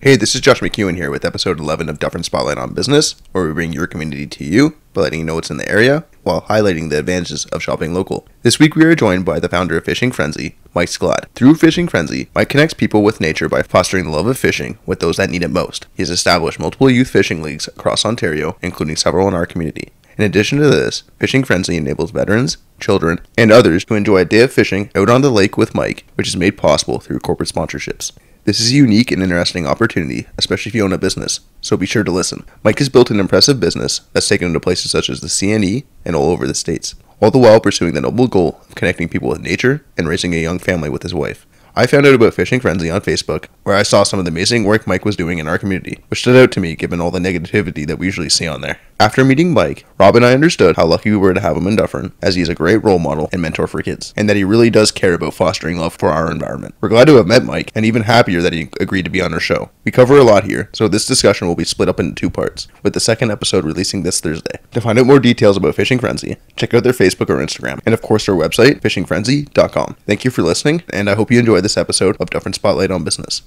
Hey, this is Josh McEwen here with episode 11 of Dufferin Spotlight on Business, where we bring your community to you by letting you know what's in the area while highlighting the advantages of shopping local. This week we are joined by the founder of Fishing Friendzy, Mike Sklad. Through Fishing Friendzy, Mike connects people with nature by fostering the love of fishing with those that need it most. He has established multiple youth fishing leagues across Ontario, including several in our community. In addition to this, Fishing Friendzy enables veterans, children, and others to enjoy a day of fishing out on the lake with Mike, which is made possible through corporate sponsorships. This is a unique and interesting opportunity, especially if you own a business, so be sure to listen. Mike has built an impressive business that's taken him to places such as the CNE and all over the states, all the while pursuing the noble goal of connecting people with nature and raising a young family with his wife. I found out about Fishing Friendzy on Facebook, where I saw some of the amazing work Mike was doing in our community, which stood out to me given all the negativity that we usually see on there. After meeting Mike, Rob and I understood how lucky we were to have him in Dufferin, as he is a great role model and mentor for kids, and that he really does care about fostering love for our environment. We're glad to have met Mike, and even happier that he agreed to be on our show. We cover a lot here, so this discussion will be split up into two parts, with the second episode releasing this Thursday. To find out more details about Fishing Friendzy, check out their Facebook or Instagram, and of course their website, fishingfriendzy.com. Thank you for listening, and I hope you enjoy this episode of Dufferin Spotlight on Business.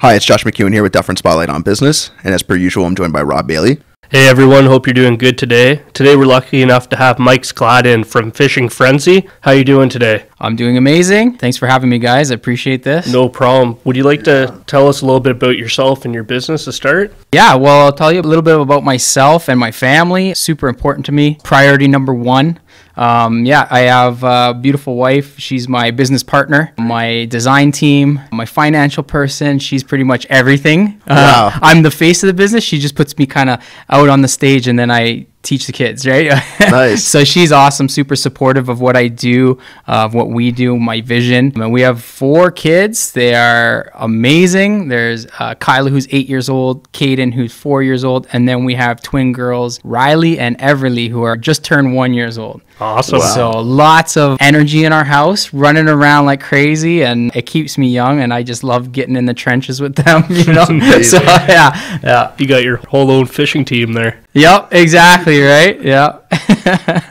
Hi, it's Josh McEwen here with Dufferin Spotlight on Business, and as per usual, I'm joined by Rob Bailey. Hey everyone, hope you're doing good today. Today we're lucky enough to have Mike Sklad in from Fishing Friendzy. How you doing today? I'm doing amazing. Thanks for having me, guys. I appreciate this. No problem. Would you like to tell us a little bit about yourself and your business to start? Yeah, well, I'll tell you a little bit about myself and my family. Super important to me. Priority number one. I have a beautiful wife. She's my business partner, my design team, my financial person. She's pretty much everything. Wow. I'm the face of the business. She just puts me kind of out on the stage and then I teach the kids, right? Nice. So she's awesome, super supportive of what I do, of what we do, my vision. And we have four kids. They are amazing. There's Kyla, who's 8 years old, Caden, who's 4 years old, and then we have twin girls, Riley and Everly, who are just turned 1 year old. Awesome. Wow. So lots of energy in our house, running around like crazy, and it keeps me young, and I just love getting in the trenches with them, you know? So, yeah. You got your whole own fishing team there. Yep, exactly, right? Yeah.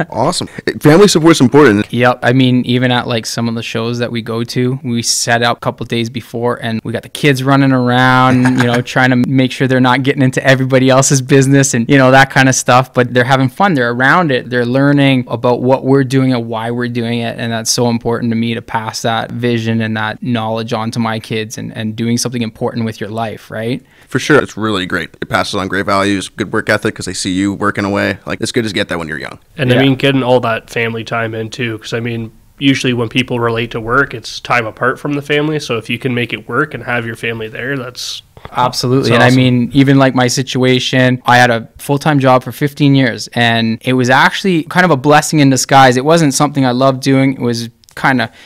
Awesome. Family support's important. Yep. I mean, even at like some of the shows that we go to, we set up a couple days before and we got the kids running around, you know, trying to make sure they're not getting into everybody else's business and, you know, that kind of stuff. But they're having fun. They're around it. They're learning about what we're doing and why we're doing it. And that's so important to me to pass that vision and that knowledge on to my kids and doing something important with your life, right? For sure. It's really great. It passes on great values, good work ethic, because they see you working away. Like, it's good to get that when you're young. And yeah. I mean, getting all that family time in too, because I mean, usually when people relate to work, it's time apart from the family. So if you can make it work and have your family there, that's absolutely. That's awesome. And I mean, even like my situation, I had a full-time job for 15 years and it was actually kind of a blessing in disguise. It wasn't something I loved doing. It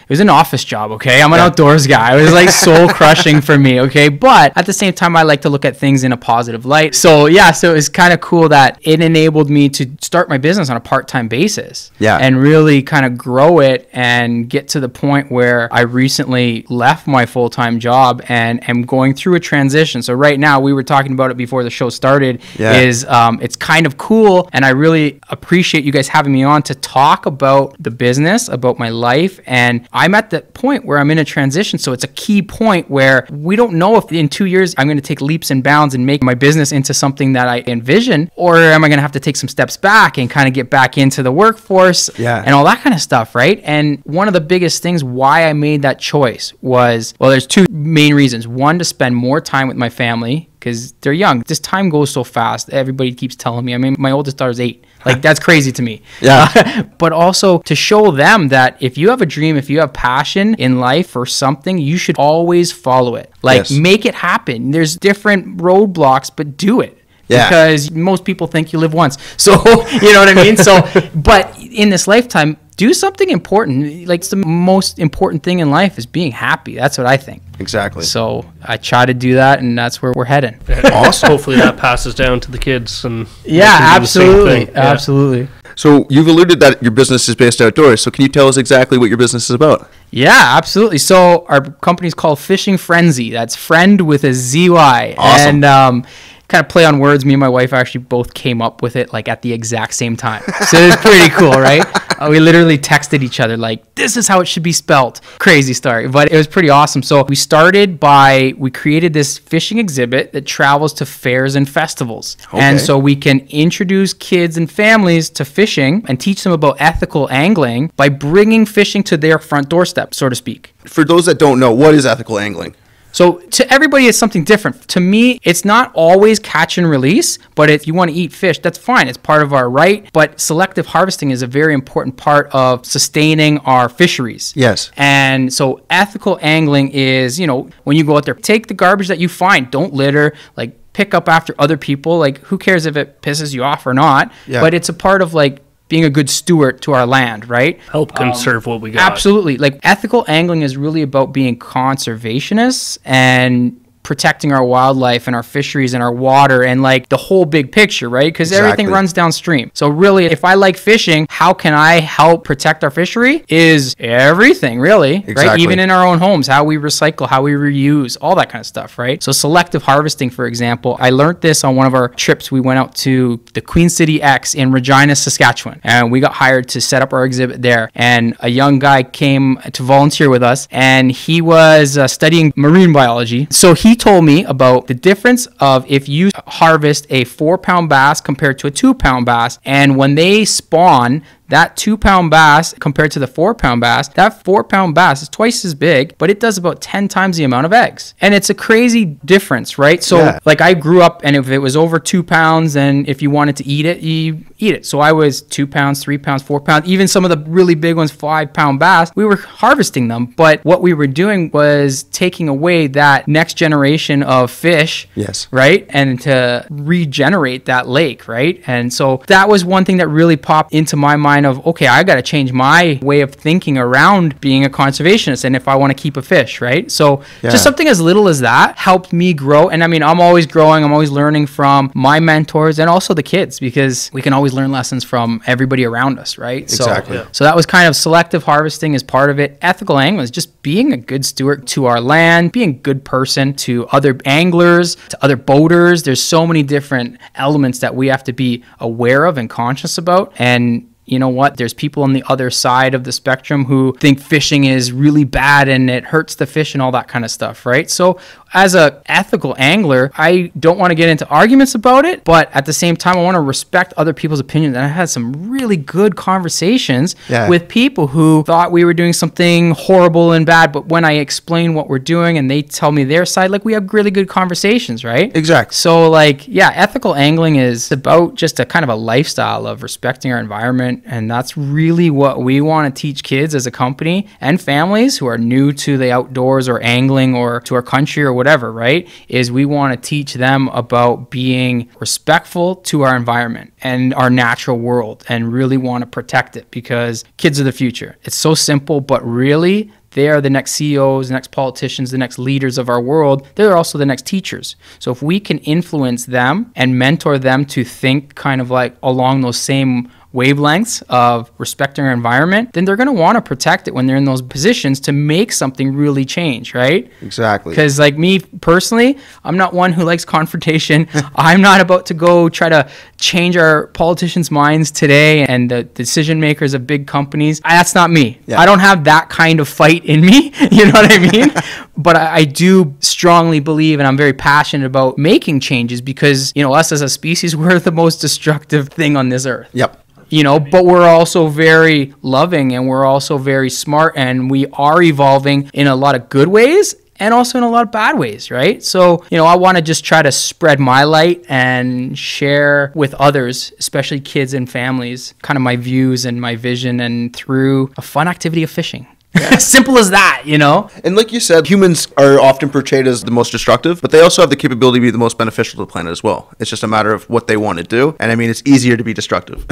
was an office job, okay? I'm an outdoors guy. It was like soul crushing for me, okay? But at the same time, I like to look at things in a positive light. So yeah, so it's kind of cool that it enabled me to start my business on a part-time basis. Yeah. And really kind of grow it and get to the point where I recently left my full-time job and am going through a transition. So right now, we were talking about it before the show started, it's kind of cool. And I really appreciate you guys having me on to talk about the business, about my life. And I'm at the point where I'm in a transition. So it's a key point where we don't know if in 2 years I'm going to take leaps and bounds and make my business into something that I envision, or am I going to have to take some steps back and kind of get back into the workforce and all that kind of stuff, right? And one of the biggest things why I made that choice was, well, there's two main reasons. One, to spend more time with my family because they're young. This time goes so fast. Everybody keeps telling me. I mean, my oldest daughter's 8. Like, that's crazy to me. Yeah. But also to show them that if you have a dream, if you have passion in life for something, you should always follow it. Like, make it happen. There's different roadblocks, but do it. Yeah. Because most people think you live once. So, you know what I mean? So, but in this lifetime, do something important. Like, it's the most important thing in life is being happy. That's what I think. Exactly. So I try to do that, and that's where we're heading. Awesome. Hopefully that passes down to the kids. And absolutely. Yeah. Absolutely. So you've alluded that your business is based outdoors. So can you tell us exactly what your business is about? Yeah, absolutely. So our company's called Fishing Friendzy. That's friend with a Z-Y. Awesome. And kind of play on words. Me and my wife actually both came up with it like at the exact same time. So it's pretty cool, right? We literally texted each other like, this is how it should be spelt. Crazy story, but it was pretty awesome. So we started by, we created this fishing exhibit that travels to fairs and festivals. Okay. And so we can introduce kids and families to fishing and teach them about ethical angling by bringing fishing to their front doorstep, so to speak. For those that don't know, what is ethical angling? So to everybody, it's something different. To me, it's not always catch and release, but if you want to eat fish, that's fine. It's part of our right. But selective harvesting is a very important part of sustaining our fisheries. Yes. And so ethical angling is, you know, when you go out there, take the garbage that you find. Don't litter, like pick up after other people. Like who cares if it pisses you off or not? Yeah. But it's a part of like being a good steward to our land, right? Help conserve what we got. Absolutely. Like ethical angling is really about being conservationists and protecting our wildlife and our fisheries and our water and like the whole big picture, right? Because everything runs downstream. So really, if I like fishing, how can I help protect our fishery is everything, really, right? Even in our own homes, how we recycle, how we reuse, all that kind of stuff, right? So selective harvesting, for example, I learned this on one of our trips. We went out to the Queen City X in Regina, Saskatchewan, and we got hired to set up our exhibit there. And a young guy came to volunteer with us, and he was studying marine biology. So he told me about the difference of if you harvest a 4-pound bass compared to a 2-pound bass, and when they spawn, that 2-pound bass compared to the 4-pound bass, that 4-pound bass is twice as big, but it does about 10 times the amount of eggs. And it's a crazy difference, right? So yeah. Like I grew up, and if it was over 2 pounds, and if you wanted to eat it, you eat it. So I was 2 pounds, 3 pounds, 4 pounds, even some of the really big ones, 5-pound bass, we were harvesting them. But what we were doing was taking away that next generation of fish, yes, right? And to regenerate that lake, right? And so that was one thing that really popped into my mind of, okay, I got to change my way of thinking around being a conservationist and if I want to keep a fish, right? So yeah, just something as little as that helped me grow. And I mean, I'm always growing. I'm always learning from my mentors and also the kids, because we can always learn lessons from everybody around us, right? Exactly. So that was kind of selective harvesting as part of it. Ethical angling is just being a good steward to our land, being a good person to other anglers, to other boaters. There's so many different elements that we have to be aware of and conscious about. And you know what? There's people on the other side of the spectrum who think fishing is really bad and it hurts the fish and all that kind of stuff, right? So as an ethical angler, I don't want to get into arguments about it, but at the same time, I want to respect other people's opinions. And I had some really good conversations with people who thought we were doing something horrible and bad, but when I explain what we're doing and they tell me their side, like we have really good conversations, right? Exactly. So like, yeah, ethical angling is about just a kind of a lifestyle of respecting our environment. And that's really what we want to teach kids as a company and families who are new to the outdoors or angling or to our country or whatever, right? Is we want to teach them about being respectful to our environment and our natural world and really want to protect it, because kids are the future. It's so simple, but really they are the next CEOs, the next politicians, the next leaders of our world. They're also the next teachers. So if we can influence them and mentor them to think kind of like along those same wavelengths of respecting our environment, then they're going to want to protect it when they're in those positions to make something really change, right? Exactly. Because like me personally, I'm not one who likes confrontation. I'm not about to go try to change our politicians' minds today and the decision makers of big companies. That's not me. Yeah. I don't have that kind of fight in me. You know what I mean? But I do strongly believe, and I'm very passionate about making changes, because, you know, us as a species, we're the most destructive thing on this earth. Yep. You know, but we're also very loving and we're also very smart, and we are evolving in a lot of good ways and also in a lot of bad ways, right? So, you know, I want to just try to spread my light and share with others, especially kids and families, kind of my views and my vision, and through a fun activity of fishing. Yeah. Simple as that, you know? And like you said, humans are often portrayed as the most destructive, but they also have the capability to be the most beneficial to the planet as well. It's just a matter of what they want to do. And I mean, it's easier to be destructive.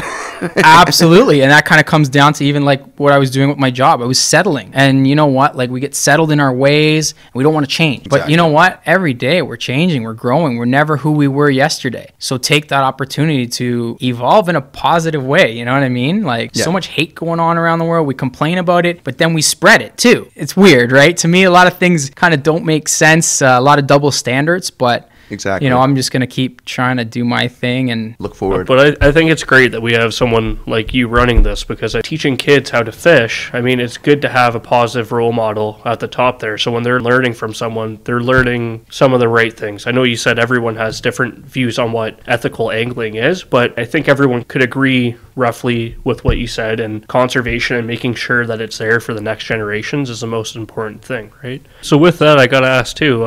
Absolutely. And that kind of comes down to even like what I was doing with my job. I was settling. And you know what? Like we get settled in our ways. We don't want to change. Exactly. But you know what? Every day we're changing. We're growing. We're never who we were yesterday. So take that opportunity to evolve in a positive way. You know what I mean? Like so much hate going on around the world. We complain about it, but then we spread it too. It's weird, right? To me, a lot of things kind of don't make sense, a lot of double standards, but Exactly. You know, I'm just going to keep trying to do my thing and look forward. But I think it's great that we have someone like you running this, because teaching kids how to fish, I mean, it's good to have a positive role model at the top there. So when they're learning from someone, they're learning some of the right things. I know you said everyone has different views on what ethical angling is, but I think everyone could agree roughly with what you said, and conservation and making sure that it's there for the next generations is the most important thing, right? So with that, I got to ask too,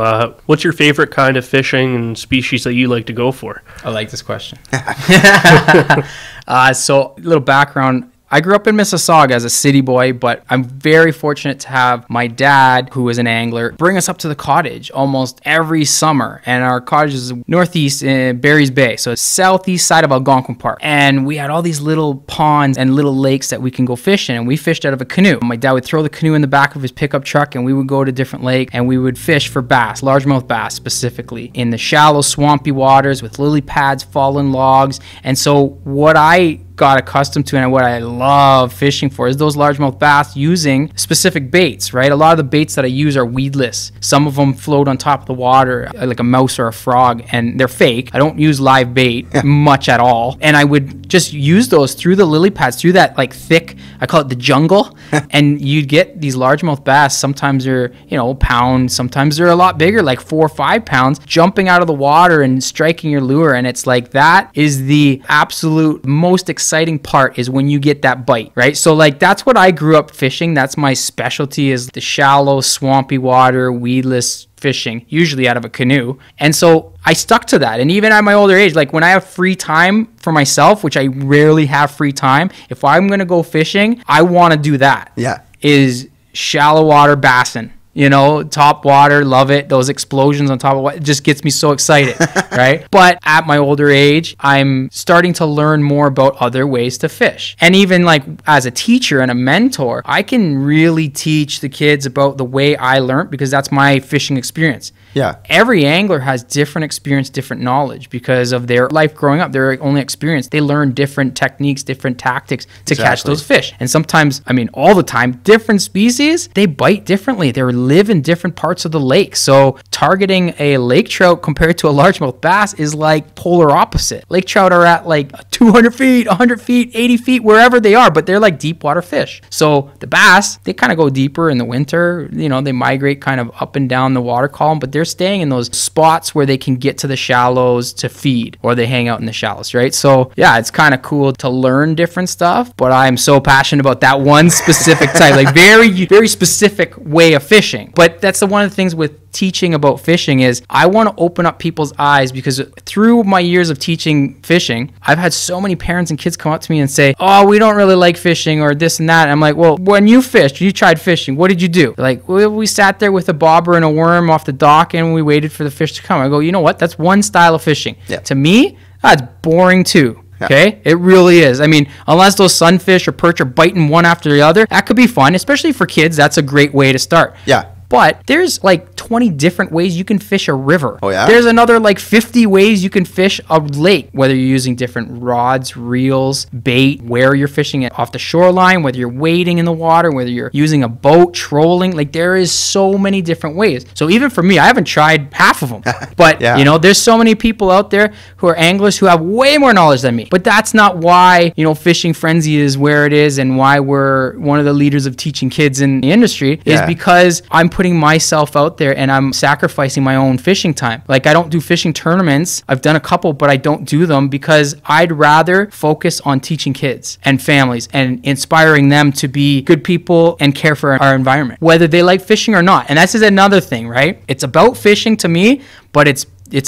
what's your favorite kind of fishing and species that you like to go for? I like this question. So a little background. I grew up in Mississauga as a city boy, but I'm very fortunate to have my dad, who is an angler, bring us up to the cottage almost every summer. And our cottage is northeast in Barry's Bay, so southeast side of Algonquin Park. And we had all these little ponds and little lakes that we can go fish in, and we fished out of a canoe. My dad would throw the canoe in the back of his pickup truck, and we would go to different lake, and we would fish for bass, largemouth bass specifically, in the shallow, swampy waters with lily pads, fallen logs. And so what I got accustomed to and what I love fishing for is those largemouth bass using specific baits, right? A lot of the baits that I use are weedless. Some of them float on top of the water like a mouse or a frog, and they're fake. I don't use live bait much at all. And I would just use those through the lily pads, through that like thick, I call it the jungle. And you'd get these largemouth bass. Sometimes they're, you know, a pound. Sometimes they're a lot bigger, like 4 or 5 pounds, jumping out of the water and striking your lure. And it's like, that is the absolute most exciting part, is when you get that bite, right? So like, that's what I grew up fishing. That's my specialty, is the shallow, swampy water, weedless fishing, usually out of a canoe. And so I stuck to that. And even at my older age, like when I have free time for myself, which I rarely have free time, if I'm going to go fishing, I want to do that. Yeah. Is shallow water bassin'. You know, top water, love it. Those explosions on top of water, it just gets me so excited, right? But at my older age, I'm starting to learn more about other ways to fish. And even like as a teacher and a mentor, I can really teach the kids about the way I learned, because that's my fishing experience. Yeah. Every angler has different experience, different knowledge, because of their life growing up, their only experience. They learn different techniques, different tactics to catch those fish. And sometimes, I mean, all the time, different species, they bite differently. They're live in different parts of the lake. So targeting a lake trout compared to a largemouth bass is like polar opposite. Lake trout are at like 200 feet, 100 feet, 80 feet, wherever they are, but they're like deep water fish. So the bass, they kind of go deeper in the winter. You know, they migrate kind of up and down the water column, but they're staying in those spots where they can get to the shallows to feed, or they hang out in the shallows, right? So yeah, it's kind of cool to learn different stuff, but I'm so passionate about that one specific type, like very, very specific way of fishing. But that's the one of the things with teaching about fishing, is I want to open up people's eyes, because through my years of teaching fishing, I've had so many parents and kids come up to me and say, oh, we don't really like fishing or this and that. And I'm like, well, when you fished, you tried fishing, what did you do? They're like, well, we sat there with a bobber and a worm off the dock and we waited for the fish to come. I go, you know what? That's one style of fishing. Yeah. To me, that's boring too. Okay, it really is. I mean, unless those sunfish or perch are biting one after the other, that could be fun, especially for kids. That's a great way to start. Yeah. But there's like 20 different ways you can fish a river. Oh, yeah? There's another like 50 ways you can fish a lake, whether you're using different rods, reels, bait, where you're fishing it off the shoreline, whether you're wading in the water, whether you're using a boat, trolling. Like, there is so many different ways. So even for me, I haven't tried half of them. But, yeah, you know, there's so many people out there who are anglers who have way more knowledge than me. But that's not why, you know, Fishing Friendzy is where it is, and why we're one of the leaders of teaching kids in the industry, is because I'm putting myself out there and I'm sacrificing my own fishing time. Like, I don't do fishing tournaments. I've done a couple, but I don't do them because I'd rather focus on teaching kids and families and inspiring them to be good people and care for our environment, whether they like fishing or not. And this is another thing, right? It's about fishing to me, but it's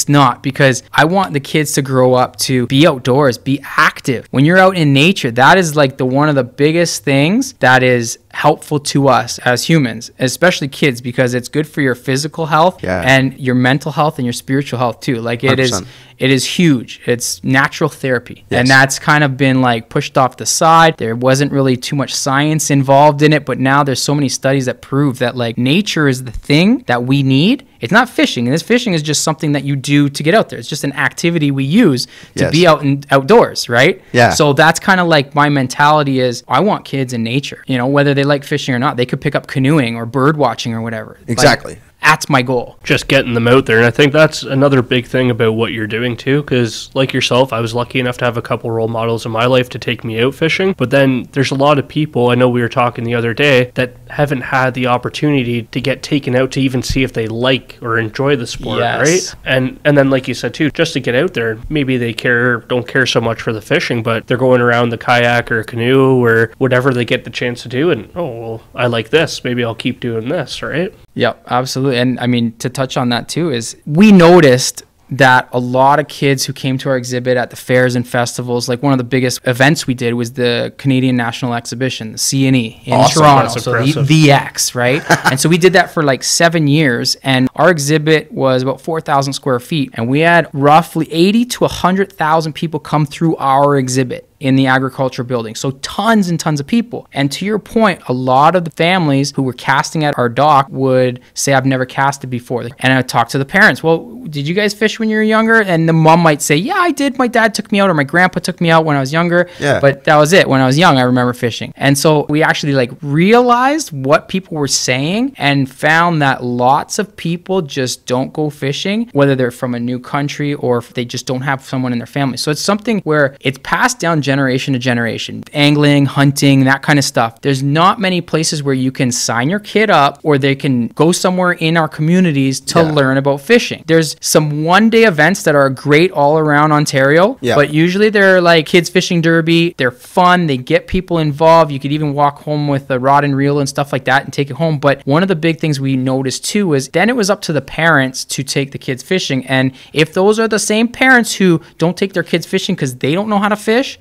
not, because I want the kids to grow up to be outdoors, be active. When you're out in nature, that is like the one of the biggest things that is helpful to us as humans, especially kids, because it's good for your physical health and your mental health and your spiritual health too. Like, it 100%. It is huge. It's natural therapy. Yes. And that's kind of been like pushed off the side. There wasn't really too much science involved in it, but now there's so many studies that prove that like nature is the thing that we need. It's not fishing. And this fishing is just something that you do to get out there. It's just an activity we use to be outdoors, right? Yeah. So that's kind of like my mentality is, I want kids in nature, you know, whether they like fishing or not. They could pick up canoeing or bird watching or whatever. Exactly. Like, That's my goal. Just getting them out there. And I think that's another big thing about what you're doing too, because like yourself, I was lucky enough to have a couple role models in my life to take me out fishing. But then there's a lot of people, I know we were talking the other day, that haven't had the opportunity to get taken out to even see if they like or enjoy the sport, yes. Right? And then like you said too, just to get out there, maybe they don't care so much for the fishing, but they're going around the kayak or canoe or whatever they get the chance to do, and oh, well, I like this, maybe I'll keep doing this, right? Yep, absolutely. And I mean, to touch on that too, is we noticed that a lot of kids who came to our exhibit at the fairs and festivals, like one of the biggest events we did was the Canadian National Exhibition, the CNE in awesome. Toronto, so the X, right? And so we did that for like 7 years, and our exhibit was about 4,000 square feet, and we had roughly 80 to 100,000 people come through our exhibit in the agriculture building. So tons and tons of people. And to your point, a lot of the families who were casting at our dock would say, I've never casted before. And I would talk to the parents, well, did you guys fish when you were younger? And the mom might say, yeah, I did. My dad took me out, or my grandpa took me out when I was younger. Yeah. But that was it. When I was young, I remember fishing. And so we actually like realized what people were saying and found that lots of people just don't go fishing, whether they're from a new country or if they just don't have someone in their family. So it's something where it's passed down generation to generation, angling, hunting, that kind of stuff. There's not many places where you can sign your kid up or they can go somewhere in our communities to yeah. learn about fishing. There's some one-day events that are great all around Ontario, yeah. but usually they're like kids fishing derby. They're fun. They get people involved. You could even walk home with a rod and reel and stuff like that and take it home. But one of the big things we noticed too was then it was up to the parents to take the kids fishing. And if those are the same parents who don't take their kids fishing because they don't know how to fish,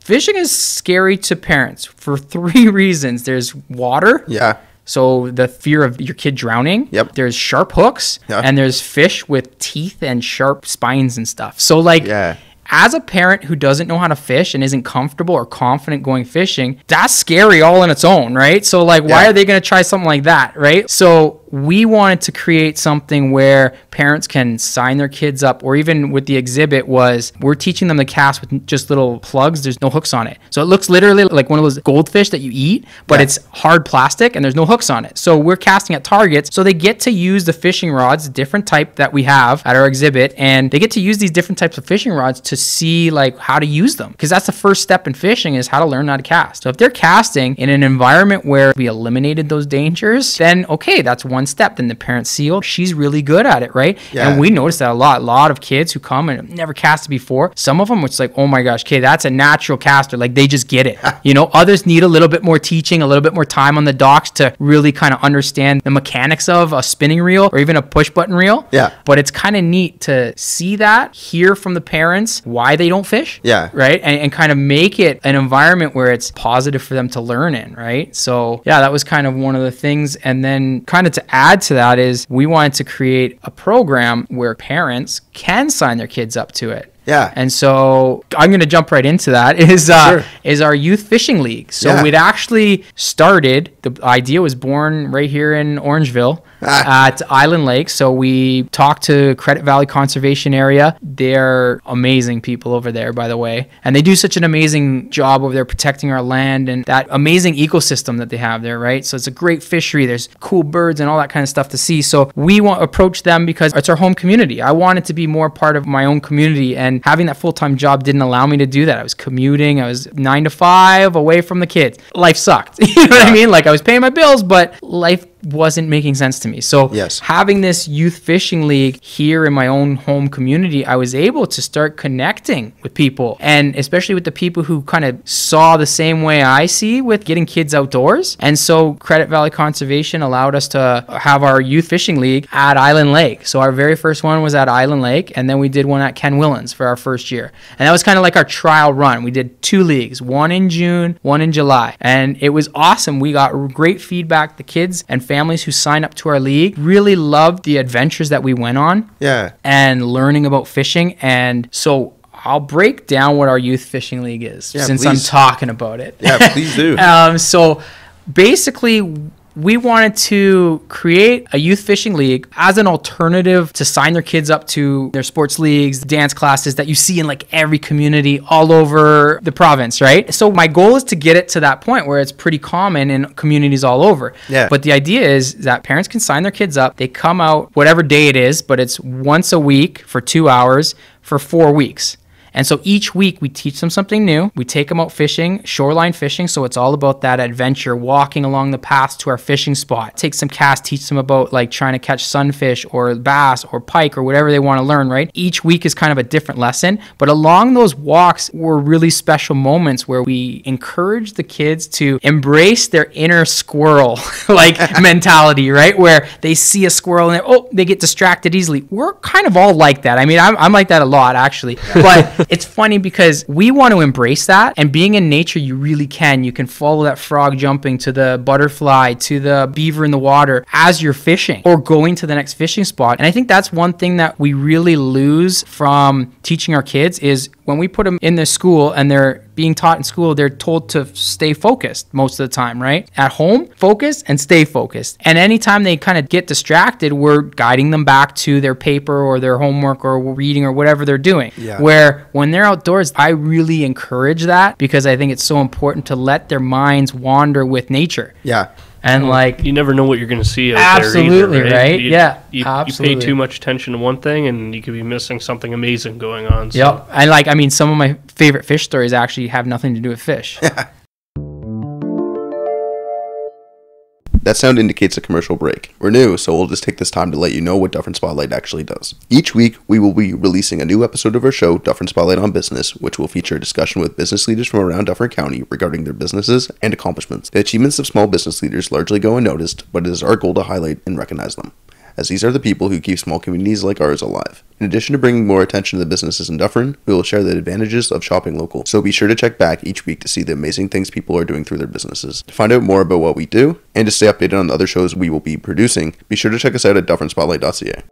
fishing is scary to parents for three reasons. There's water. Yeah. So the fear of your kid drowning. Yep. There's sharp hooks. Yeah. And there's fish with teeth and sharp spines and stuff. So like, yeah. As a parent who doesn't know how to fish and isn't comfortable or confident going fishing, that's scary all on its own, right? So like, why yeah. are they going to try something like that, right? So we wanted to create something where parents can sign their kids up, or even with the exhibit was we're teaching them to cast with just little plugs. There's no hooks on it. So it looks literally like one of those goldfish that you eat, but yeah. it's hard plastic and there's no hooks on it. So we're casting at targets. So they get to use the fishing rods, different type that we have at our exhibit. And they get to use these different types of fishing rods to see like how to use them, because that's the first step in fishing is how to learn how to cast. So if they're casting in an environment where we eliminated those dangers, then okay, that's one step. Then the parents see, oh, she's really good at it, right? Yeah. And we noticed that a lot of kids who come and never casted before, some of them it's like, oh my gosh, okay, that's a natural caster, like they just get it. You know, others need a little bit more teaching, a little bit more time on the docks to really kind of understand the mechanics of a spinning reel or even a push button reel. Yeah. But it's kind of neat to see that, hear from the parents why they don't fish, yeah, right, and kind of make it an environment where it's positive for them to learn in, right? So yeah, that was kind of one of the things. And then kind of to add to that is we wanted to create a program where parents can sign their kids up to it. Yeah. And so I'm going to jump right into that is our youth fishing league. So yeah. we'd actually started, the idea was born right here in Orangeville at Island Lake. So we talked to Credit Valley Conservation Area. They're amazing people over there, by the way. And they do such an amazing job over there protecting our land and that amazing ecosystem that they have there, right? So it's a great fishery. There's cool birds and all that kind of stuff to see. So we want to approach them because it's our home community. I wanted to be more part of my own community, and having that full-time job didn't allow me to do that. I was commuting. I was 9 to 5 away from the kids. Life sucked. You know what I mean? Like I was paying my bills, but life wasn't making sense to me. So yes. having this youth fishing league here in my own home community, I was able to start connecting with people, and especially with the people who kind of saw the same way I see with getting kids outdoors. And so Credit Valley Conservation allowed us to have our youth fishing league at Island Lake. So our very first one was at Island Lake, and then we did one at Ken Willans for our first year. And that was kind of like our trial run. We did 2 leagues, one in June, one in July. And it was awesome. We got great feedback. The kids and families who sign up to our league really loved the adventures that we went on, yeah, and learning about fishing. And so I'll break down what our youth fishing league is, yeah, since please. I'm talking about it. Yeah, please do. So basically we wanted to create a youth fishing league as an alternative to sign their kids up to their sports leagues, dance classes that you see in like every community all over the province, right? So my goal is to get it to that point where it's pretty common in communities all over. Yeah. But the idea is that parents can sign their kids up. They come out whatever day it is, but it's once a week for 2 hours for 4 weeks. And so each week we teach them something new. We take them out fishing, shoreline fishing. So it's all about that adventure, walking along the paths to our fishing spot, take some casts, teach them about like trying to catch sunfish or bass or pike or whatever they want to learn, right? Each week is kind of a different lesson. But along those walks were really special moments where we encourage the kids to embrace their inner squirrel like mentality, right? Where they see a squirrel and oh, they get distracted easily. We're kind of all like that. I mean, I'm like that a lot actually, but it's funny because we want to embrace that, and being in nature, you really can. You can follow that frog jumping to the butterfly, to the beaver in the water as you're fishing or going to the next fishing spot. And I think that's one thing that we really lose from teaching our kids is when we put them in their school and they're being taught in school, they're told to stay focused most of the time, right? At home, focus and stay focused. And anytime they kind of get distracted, we're guiding them back to their paper or their homework or reading or whatever they're doing. Yeah. Where when they're outdoors, I really encourage that because I think it's so important to let their minds wander with nature. Yeah. And well, like you never know what you're going to see out there either, right? You pay too much attention to one thing and you could be missing something amazing going on. So. Yep. And like, I mean, some of my favorite fish stories actually have nothing to do with fish. That sound indicates a commercial break. We're new, so we'll just take this time to let you know what Dufferin Spotlight actually does. Each week, we will be releasing a new episode of our show, Dufferin Spotlight on Business, which will feature a discussion with business leaders from around Dufferin County regarding their businesses and accomplishments. The achievements of small business leaders largely go unnoticed, but it is our goal to highlight and recognize them, as these are the people who keep small communities like ours alive. In addition to bringing more attention to the businesses in Dufferin, we will share the advantages of shopping local, so be sure to check back each week to see the amazing things people are doing through their businesses. To find out more about what we do, and to stay updated on the other shows we will be producing, be sure to check us out at DufferinSpotlight.ca.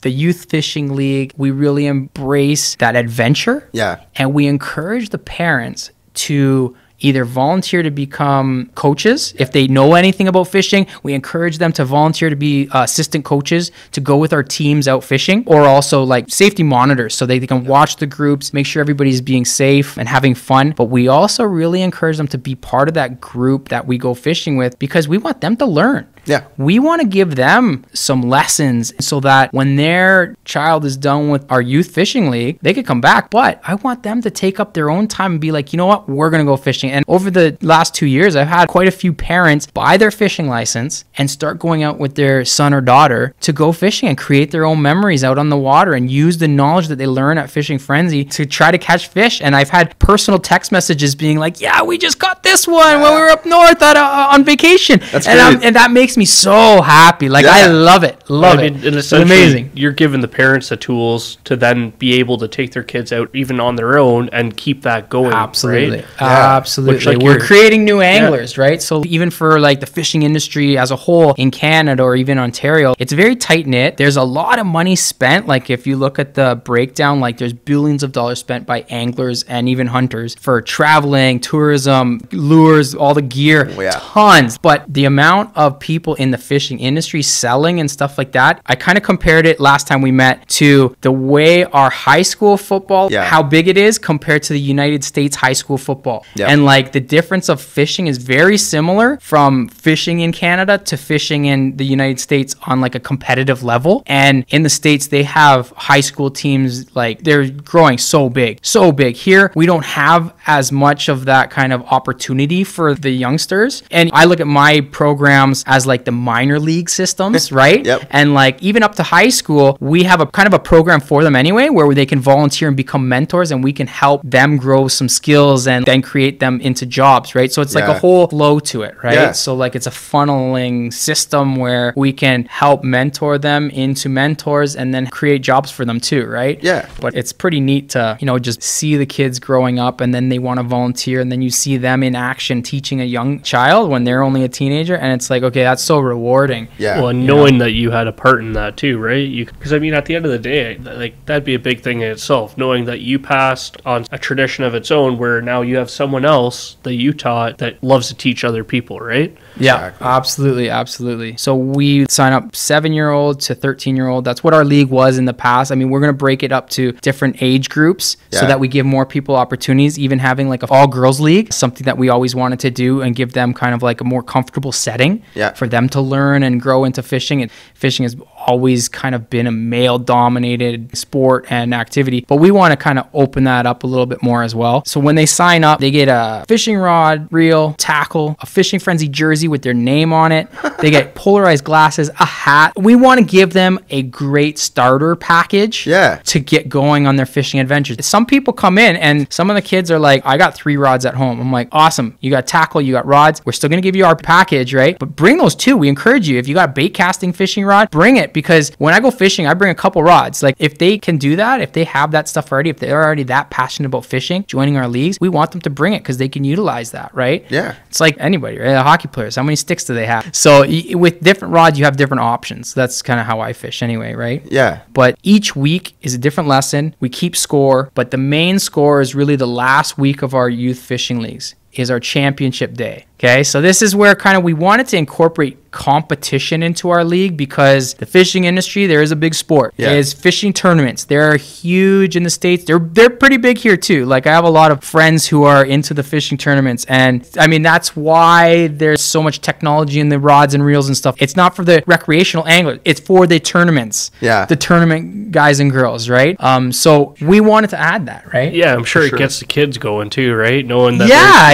The Youth Fishing League, we really embrace that adventure, yeah, and we encourage the parents to either volunteer to become coaches. If they know anything about fishing, we encourage them to volunteer to be assistant coaches, to go with our teams out fishing, or also like safety monitors so they can watch the groups, make sure everybody's being safe and having fun. But we also really encourage them to be part of that group that we go fishing with because we want them to learn. Yeah. We want to give them some lessons so that when their child is done with our youth fishing league, they could come back. But I want them to take up their own time and be like, you know what, we're going to go fishing. And over the last 2 years, I've had quite a few parents buy their fishing license and start going out with their son or daughter to go fishing and create their own memories out on the water and use the knowledge that they learn at Fishing Friendzy to try to catch fish. And I've had personal text messages being like, yeah, we just caught this one when we were up north on vacation. That's great. And that makes me so happy. Like, yeah. I love it. And it's amazing. You're giving the parents the tools to then be able to take their kids out even on their own and keep that going. Absolutely. Right? Yeah. Absolutely. Which, like, we're creating new anglers, yeah, right? So even for like the fishing industry as a whole in Canada or even Ontario, it's very tight knit. There's a lot of money spent. Like if you look at the breakdown, like there's billions of dollars spent by anglers and even hunters for traveling, tourism, lures, all the gear, tons. But the amount of people in the fishing industry selling and stuff like that, I kind of compared it last time we met to the way our high school football, how big it is compared to the United States high school football. Yeah. And like the difference of fishing is very similar from fishing in Canada to fishing in the United States on like a competitive level. And in the States, they have high school teams, like they're growing so big, so big. Here, we don't have as much of that kind of opportunity for the youngsters. And I look at my programs as like the minor league systems, right? Yep. And like even up to high school, we have a kind of a program for them anyway, where they can volunteer and become mentors and we can help them grow some skills and then create them into jobs, right? So it's like a whole flow to it, right? Yeah. So like it's a funneling system where we can help mentor them into mentors and then create jobs for them too, right? Yeah. But it's pretty neat to, you know, just see the kids growing up and then they want to volunteer and then you see them in action teaching a young child when they're only a teenager and it's like, okay, that's that's so rewarding. Yeah. Well, and knowing that you had a part in that too, right? Because I mean, at the end of the day, like that'd be a big thing in itself, knowing that you passed on a tradition of its own, where now you have someone else that you taught that loves to teach other people, right? Yeah, exactly. Absolutely. So we sign up 7-year-old to 13-year-old. That's what our league was in the past. I mean, we're going to break it up to different age groups so that we give more people opportunities, even having like an all-girls league, something that we always wanted to do and give them kind of like a more comfortable setting for them to learn and grow into fishing. And fishing has always kind of been a male-dominated sport and activity, but we want to kind of open that up a little bit more as well. So when they sign up, they get a fishing rod, reel, tackle, a Fishing Friendzy jersey with their name on it. They get polarized glasses, a hat. We want to give them a great starter package to get going on their fishing adventures. Some people come in and some of the kids are like, I got 3 rods at home. I'm like, awesome. You got tackle, you got rods. We're still going to give you our package, right? But bring those too. We encourage you. If you got bait casting fishing rod, bring it, because when I go fishing, I bring a couple rods. Like if they can do that, if they have that stuff already, if they're already that passionate about fishing, joining our leagues, we want them to bring it because they can utilize that, right? Yeah. It's like anybody, right? The hockey players, how many sticks do they have? So with different rods, you have different options. That's kind of how I fish anyway, right? Yeah. But each week is a different lesson. We keep score, but the main score is really the last week of our youth fishing leagues is our championship day. Okay, so this is where kind of we wanted to incorporate competition into our league, because the fishing industry, there is a big sport. Yeah. There's fishing tournaments. They're huge in the States. They're pretty big here too. Like I have a lot of friends who are into the fishing tournaments, and I mean, that's why there's so much technology in the rods and reels and stuff. It's not for the recreational anglers. It's for the tournaments. Yeah. The tournament guys and girls, right? So we wanted to add that, right? Yeah, I'm sure it gets the kids going too, right? Knowing that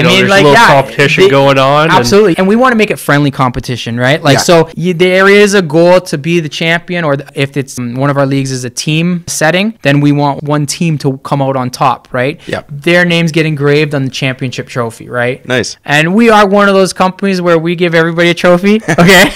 there's like a little competition going on. Absolutely. And we want to make it friendly competition, right? So there is a goal to be the champion, or if it's one of our leagues is a team setting, then we want one team to come out on top, right? Yeah. Their names get engraved on the championship trophy, right? Nice. And we are one of those companies where we give everybody a trophy, okay?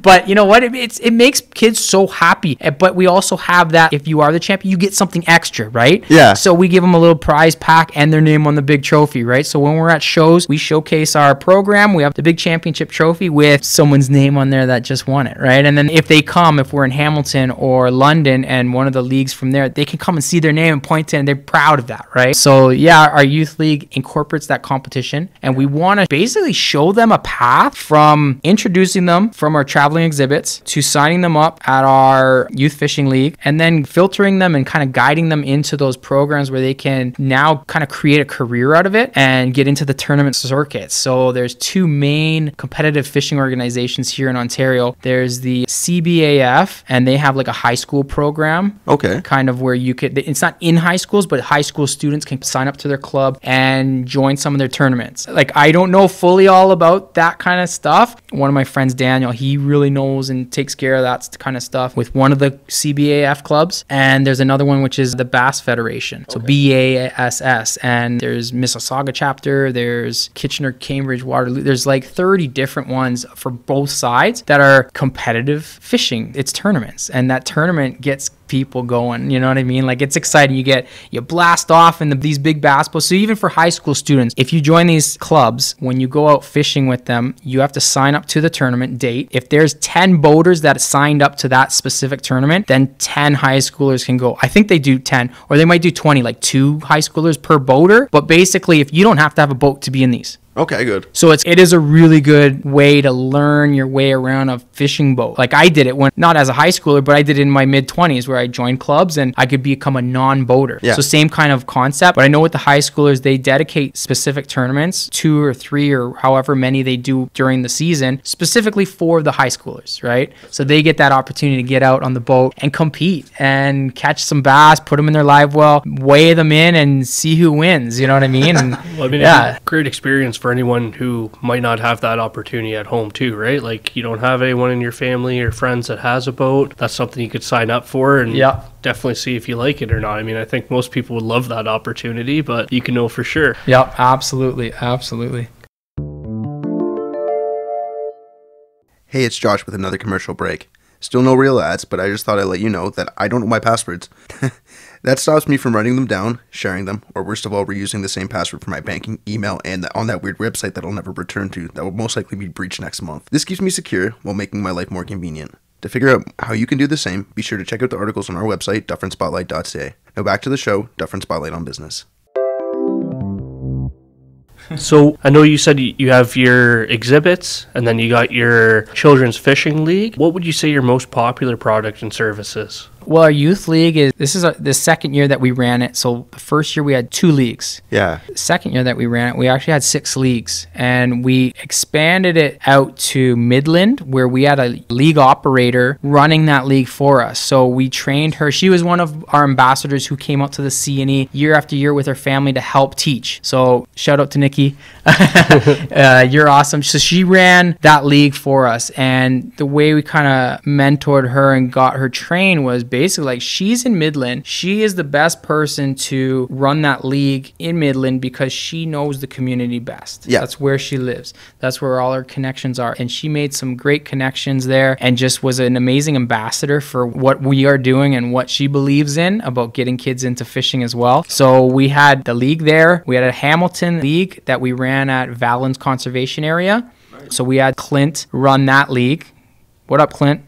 But you know what? It makes kids so happy. But we also have that if you are the champion, you get something extra, right? Yeah. So we give them a little prize pack and their name on the big trophy, right? So when we're at shows, we showcase our program. We have the big championship trophy with someone's name on there that just won it, right? And then if they come, if we're in Hamilton or London and one of the leagues from there, they can come and see their name and point to it, and they're proud of that, right? So yeah, our youth league incorporates that competition, and we want to basically show them a path from introducing them from our traveling exhibits to signing them up at our youth fishing league, and then filtering them and kind of guiding them into those programs where they can now kind of create a career out of it and get into the tournament circuit. So there's 2 main competitive fishing organizations here in Ontario. There's the CBAF, and they have like a high school program. Okay. Kind of where you could, it's not in high schools, but high school students can sign up to their club and join some of their tournaments. Like, I don't know fully all about that kind of stuff. One of my friends, Daniel, he really knows and takes care of that kind of stuff with one of the CBAF clubs. And there's another one, which is the BASS Federation. So BASS. And there's Mississauga chapter, there's Kitchener Cambridge Waterloo. There's like 30 different ones for both sides that are competitive fishing. It's tournaments, and that tournament gets people going, you know what I mean? Like, it's exciting. You blast off in these big bass boats. So even for high school students, if you join these clubs, when you go out fishing with them, you have to sign up to the tournament date. If there's 10 boaters that signed up to that specific tournament, then 10 high schoolers can go. I think they do 10, or they might do 20, like 2 high schoolers per boater. But basically, if you don't have to have a boat to be in these. Okay, good. So it is a really good way to learn your way around a fishing boat. Like, I did it when, not as a high schooler, but I did it in my mid-20s, where I joined clubs and I could become a non-boater. Yeah. So same kind of concept. But I know with the high schoolers, they dedicate specific tournaments, 2 or 3 or however many they do during the season, specifically for the high schoolers, right? So they get that opportunity to get out on the boat and compete and catch some bass, put them in their live well, weigh them in and see who wins. You know what I mean? And, yeah. Great experience for anyone who might not have that opportunity at home too, right? Like, you don't have anyone in your family or friends that has a boat. That's something you could sign up for and definitely see if you like it or not. I mean, I think most people would love that opportunity, but you can know for sure. Yep, absolutely. Hey, it's Josh with another commercial break. Still no real ads, but I just thought I'd let you know that I don't know my passwords. That stops me from writing them down, sharing them, or worst of all, reusing the same password for my banking, email, and on that weird website that I'll never return to that will most likely be breached next month. This keeps me secure while making my life more convenient. To figure out how you can do the same, be sure to check out the articles on our website, DufferinSpotlight.ca. Now back to the show, Dufferin Spotlight on Business. So I know you said you have your exhibits and then you got your children's fishing league. What would you say your most popular product and services? Well, our youth league is, this is the second year that we ran it. So the first year we had 2 leagues. Yeah. The second year that we ran it, we actually had 6 leagues, and we expanded it out to Midland, where we had a league operator running that league for us. So we trained her. She was one of our ambassadors who came out to the CNE year after year with her family to help teach. So shout out to Nikki. You're awesome. So she ran that league for us, and the way we kind of mentored her and got her trained was basically like, she's in Midland, she is the best person to run that league in Midland because she knows the community best. Yeah, that's where she lives, that's where all her connections are, and she made some great connections there and just was an amazing ambassador for what we are doing and what she believes in about getting kids into fishing as well. So we had the league there, we had a Hamilton league that we ran at Valens Conservation Area. Right. So we had Clint run that league. What up, Clint?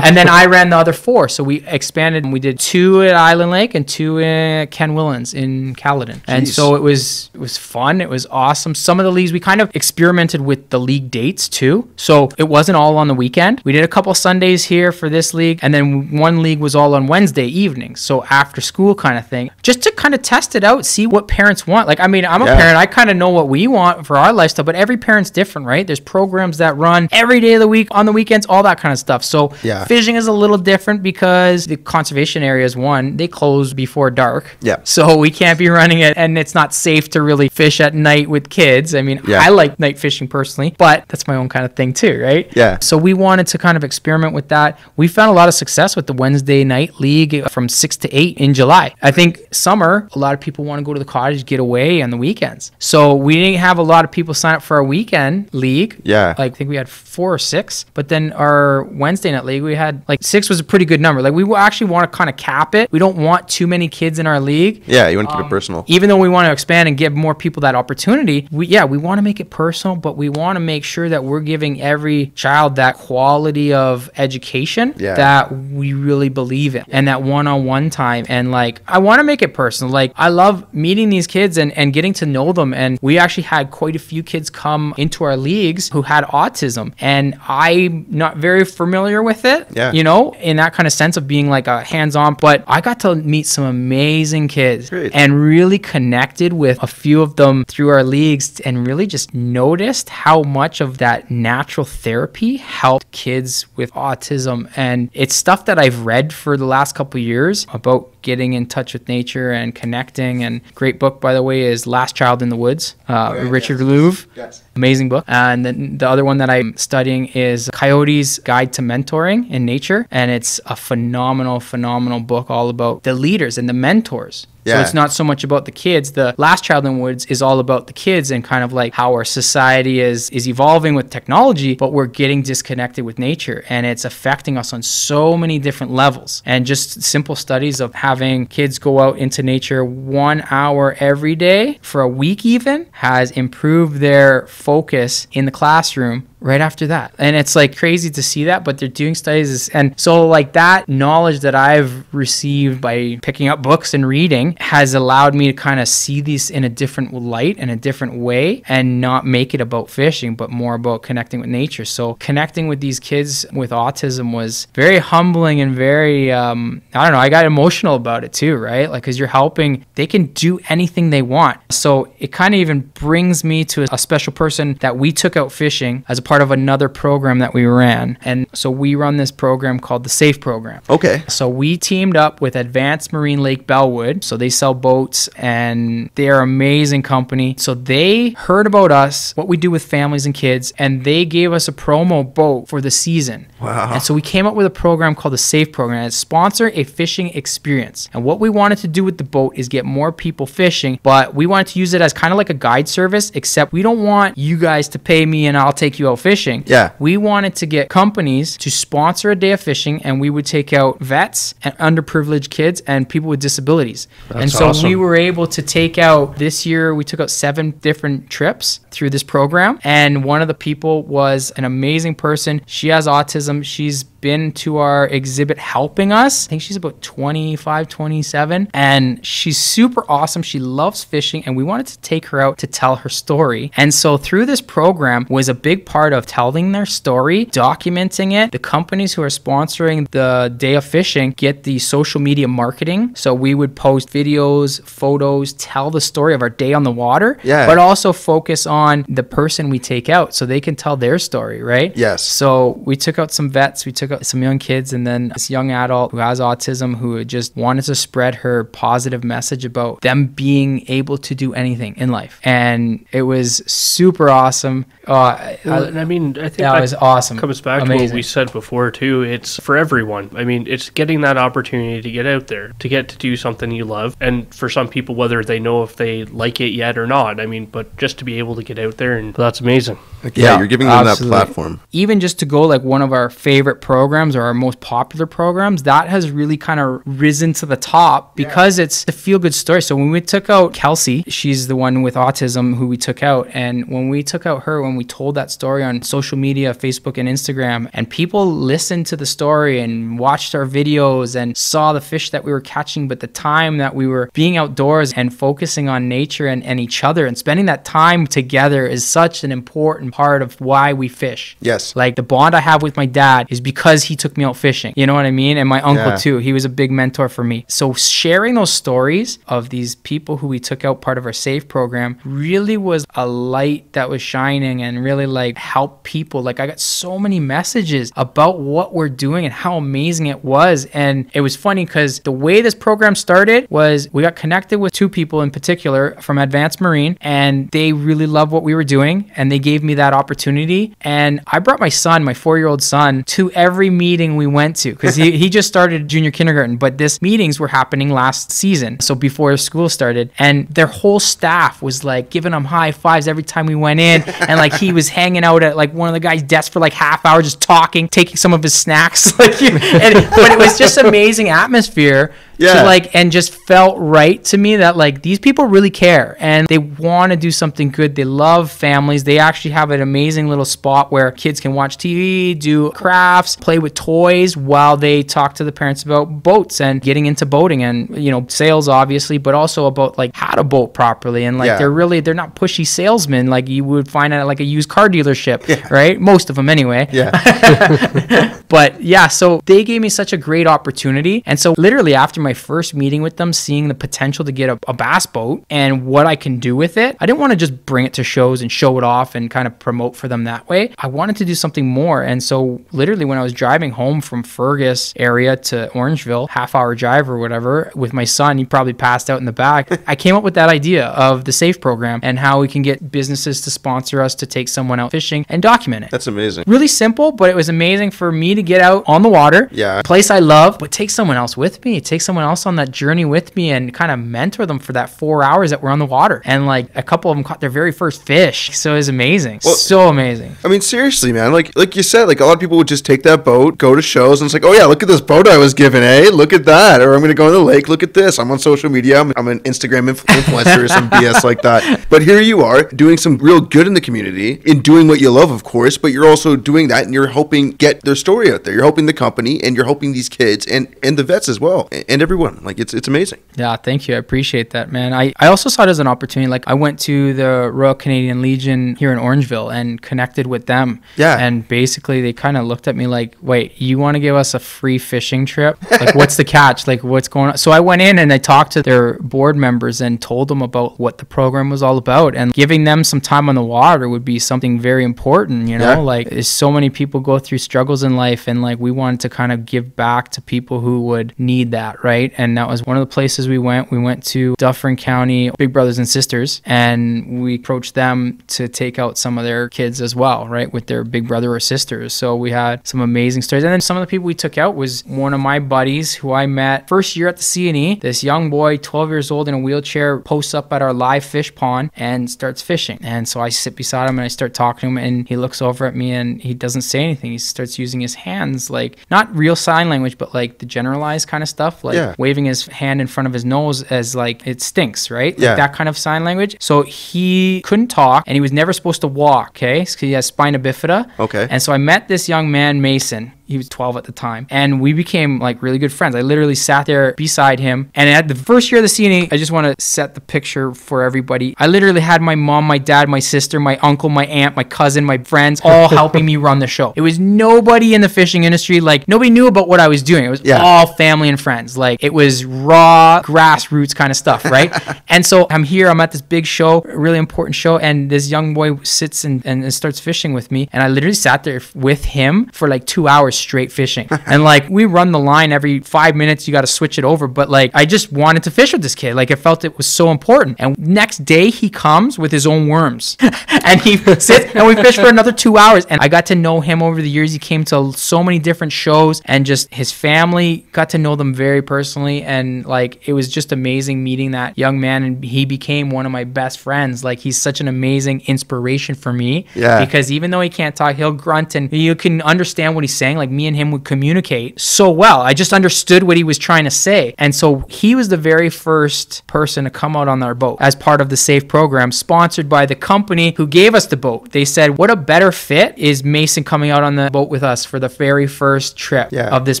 And then I ran the other 4. So we expanded, and we did 2 at Island Lake and 2 at Ken Willans in Caledon. Jeez. And so it was fun. It was awesome. Some of the leagues, we kind of experimented with the league dates too. So it wasn't all on the weekend. We did a couple Sundays here for this league, and then one league was all on Wednesday evenings. So after school kind of thing, just to kind of test it out, see what parents want. Like, I mean, I'm a parent. I kind of know what we want for our lifestyle, but every parent's different, right? There's programs that run every day of the week, on the weekends, all that kind of stuff. So fishing is a little different because the conservation areas, one, they close before dark. Yeah. So we can't be running it, and it's not safe to really fish at night with kids. I mean, I like night fishing personally, but that's my own kind of thing too, right? Yeah. So we wanted to kind of experiment with that. We found a lot of success with the Wednesday night league from 6 to 8 in July. I think summer, a lot of people want to go to the cottage, get away on the weekends. So we didn't have a lot of people sign up for our weekend league. Yeah. Like, I think we had 4 or 6, but then our Wednesday night league, we had like 6 was a pretty good number. Like, we actually want to kind of cap it. We don't want too many kids in our league. Yeah, you want to keep it personal. Even though we want to expand and give more people that opportunity, we want to make it personal, but we want to make sure that we're giving every child that quality of education that we really believe in, and that one-on-one time. And like, I want to make it personal. Like, I love meeting these kids and getting to know them. And we actually had quite a few kids come into our leagues who had autism, and I'm not very familiar with it, you know, in that kind of sense of being like a hands-on, but I got to meet some amazing kids. Great. And really connected with a few of them through our leagues, and really just noticed how much of that natural therapy helped kids with autism. And it's stuff that I've read for the last couple of years about getting in touch with nature and connecting. And great book, by the way, is Last Child in the Woods, Richard Louvre. Yes. Amazing book. And then the other one that I'm studying is Coyote's Guide to Mentoring in Nature. And it's a phenomenal, phenomenal book all about the leaders and the mentors. So it's not so much about the kids. The Last Child in the Woods is all about the kids and kind of like how our society is evolving with technology, but we're getting disconnected with nature, and it's affecting us on so many different levels. And just simple studies of having kids go out into nature 1 hour every day for a week even has improved their focus in the classroom right after that. And it's like crazy to see that, but they're doing studies. And so like, that knowledge that I've received by picking up books and reading has allowed me to kind of see these in a different light and a different way, and not make it about fishing, but more about connecting with nature. So connecting with these kids with autism was very humbling and very, I don't know, I got emotional about it too, right? Like, cause you're helping, they can do anything they want. So it kind of even brings me to a special person that we took out fishing as a part of another program that we ran. And so we run this program called the SAFE program. Okay. So we teamed up with Advanced Marine Lake Bellwood. So they sell boats, and they're an amazing company. So they heard about us, what we do with families and kids, and they gave us a promo boat for the season. Wow. And so we came up with a program called the SAFE program. It's sponsor a fishing experience. And what we wanted to do with the boat is get more people fishing, but we wanted to use it as kind of like a guide service, except we don't want you guys to pay me and I'll take you out fishing. Yeah. We wanted to get companies to sponsor a day of fishing, and we would take out vets and underprivileged kids and people with disabilities. That's and so awesome. We were able to take out, this year we took out 7 different trips through this program, and one of the people was an amazing person. She has autism. She's been to our exhibit helping us. I think she's about 25, 27, and she's super awesome. She loves fishing, and we wanted to take her out to tell her story. And so through this program was a big part of telling their story, documenting it. The companies who are sponsoring the day of fishing get the social media marketing. So we would post videos, photos, tell the story of our day on the water, yeah, but also focus on the person we take out so they can tell their story, right? Yes. So we took out some vets, we took out some young kids, and then this young adult who has autism who just wanted to spread her positive message about them being able to do anything in life. And it was super awesome. I mean, I think that was awesome. Comes back to what we said before too. It's for everyone. I mean, it's getting that opportunity to get out there, to get to do something you love. And for some people, whether they know if they like it yet or not, I mean, but just to be able to get out there, and that's amazing. Okay, yeah, you're giving them that platform. Even just to go like one of our favorite programs or our most popular programs, that has really kind of risen to the top because it's the feel-good story. So when we took out Kelsey, she's the one with autism who we took out, and when we took out her, when we told that story on social media, Facebook and Instagram, and people listened to the story and watched our videos and saw the fish that we were catching, but the time that we were being outdoors and focusing on nature and each other and spending that time together is such an important part of why we fish. Yes. Like the bond I have with my dad is because he took me out fishing, you know what I mean? And my uncle too, he was a big mentor for me. So sharing those stories of these people who we took out part of our SAFE program really was a light that was shining and really like helped people. Like I got so many messages about what we're doing and how amazing it was. And it was funny because the way this program started was we got connected with 2 people in particular from Advanced Marine, and they really loved what we were doing, and they gave me that opportunity. And I brought my son, my 4-year-old son, to every meeting we went to, because he just started junior kindergarten, but these meetings were happening last season, so before school started, and their whole staff was like giving him high fives every time we went in, and like he was hanging out at like one of the guys' desk for like half hour just talking, taking some of his snacks, like, but it was just amazing atmosphere. Yeah. To like, and just felt right to me that like these people really care and they want to do something good. They love families. They actually have an amazing little spot where kids can watch TV, do crafts, play with toys while they talk to the parents about boats and getting into boating and, you know, sales obviously, but also about like how to boat properly. And like, they're not pushy salesmen like you would find at like a used car dealership, right? Most of them anyway. Yeah. But yeah, so they gave me such a great opportunity. And so literally after my first meeting with them, seeing the potential to get a bass boat and what I can do with it, I didn't want to just bring it to shows and show it off and kind of promote for them that way. I wanted to do something more. And so literally when I was driving home from Fergus area to Orangeville, half-hour drive or whatever, with my son, he probably passed out in the back, I came up with that idea of the SAFE program and how we can get businesses to sponsor us to take someone out fishing and document it. That's amazing. Really simple, but it was amazing for me to get out on the water, a place I love, but take someone else with me, take someone else on that journey with me and kind of mentor them for that 4 hours that we're on the water. And like a couple of them caught their very first fish. So it was amazing. Well, so amazing. I mean, seriously, man, like you said, like a lot of people would just take that boat, go to shows, and it's like, oh yeah, look at this boat I was given, eh? Look at that. Or I'm going to go in the lake. Look at this. I'm on social media. I'm an Instagram influencer or some BS like that. But here you are doing some real good in the community and doing what you love, of course, but you're also doing that and you're helping get their story out there. You're helping the company and you're helping these kids and the vets as well. And everyone, like it's amazing. Yeah, thank you. I appreciate that, man. I also saw it as an opportunity. Like I went to the Royal Canadian Legion here in Orangeville and connected with them. Yeah. And basically they kind of looked at me like, wait, you want to give us a free fishing trip? Like what's the catch? Like what's going on? So I went in and I talked to their board members and told them about what the program was all about, and giving them some time on the water would be something very important, you know? Yeah. Like there's so many people go through struggles in life, and like we wanted to kind of give back to people who would need that, right? right? And that was one of the places we went. We went to Dufferin County Big Brothers and Sisters, and we approached them to take out some of their kids as well, right, with their big brother or sisters. So we had some amazing stories. And then some of the people we took out was one of my buddies who I met first year at the CNE. This young boy, 12 years old, in a wheelchair, posts up at our live fish pond and starts fishing. And so I sit beside him and I start talking to him, and he looks over at me and he doesn't say anything. He starts using his hands, like not real sign language, but like the generalized kind of stuff, like waving his hand in front of his nose as like it stinks, right? Like that kind of sign language. So he couldn't talk and he was never supposed to walk, okay? Because he has spina bifida. Okay. And so I met this young man, Mason. He was 12 at the time. And we became like really good friends. I literally sat there beside him. And at the first year of the CNE, I just want to set the picture for everybody. I literally had my mom, my dad, my sister, my uncle, my aunt, my cousin, my friends, all helping me run the show. It was nobody in the fishing industry. Like nobody knew about what I was doing. It was all family and friends. Like it was raw grassroots kind of stuff, right? And so I'm here, I'm at this big show, a really important show. And this young boy sits and starts fishing with me. And I literally sat there with him for like 2 hours straight fishing. And like we run the line every 5 minutes, you got to switch it over, but like I just wanted to fish with this kid. Like I felt it was so important. And next day he comes with his own worms and he sits and we fish for another 2 hours. And I got to know him over the years. He came to so many different shows, and just his family, got to know them very personally. And like it was just amazing meeting that young man, and he became one of my best friends. Like he's such an amazing inspiration for me, because even though he can't talk, he'll grunt and you can understand what he's saying. Like me and him would communicate so well. I just understood what he was trying to say. And so he was the very first person to come out on our boat as part of the SAFE program, sponsored by the company who gave us the boat. They said, what a better fit is Mason coming out on the boat with us for the very first trip of this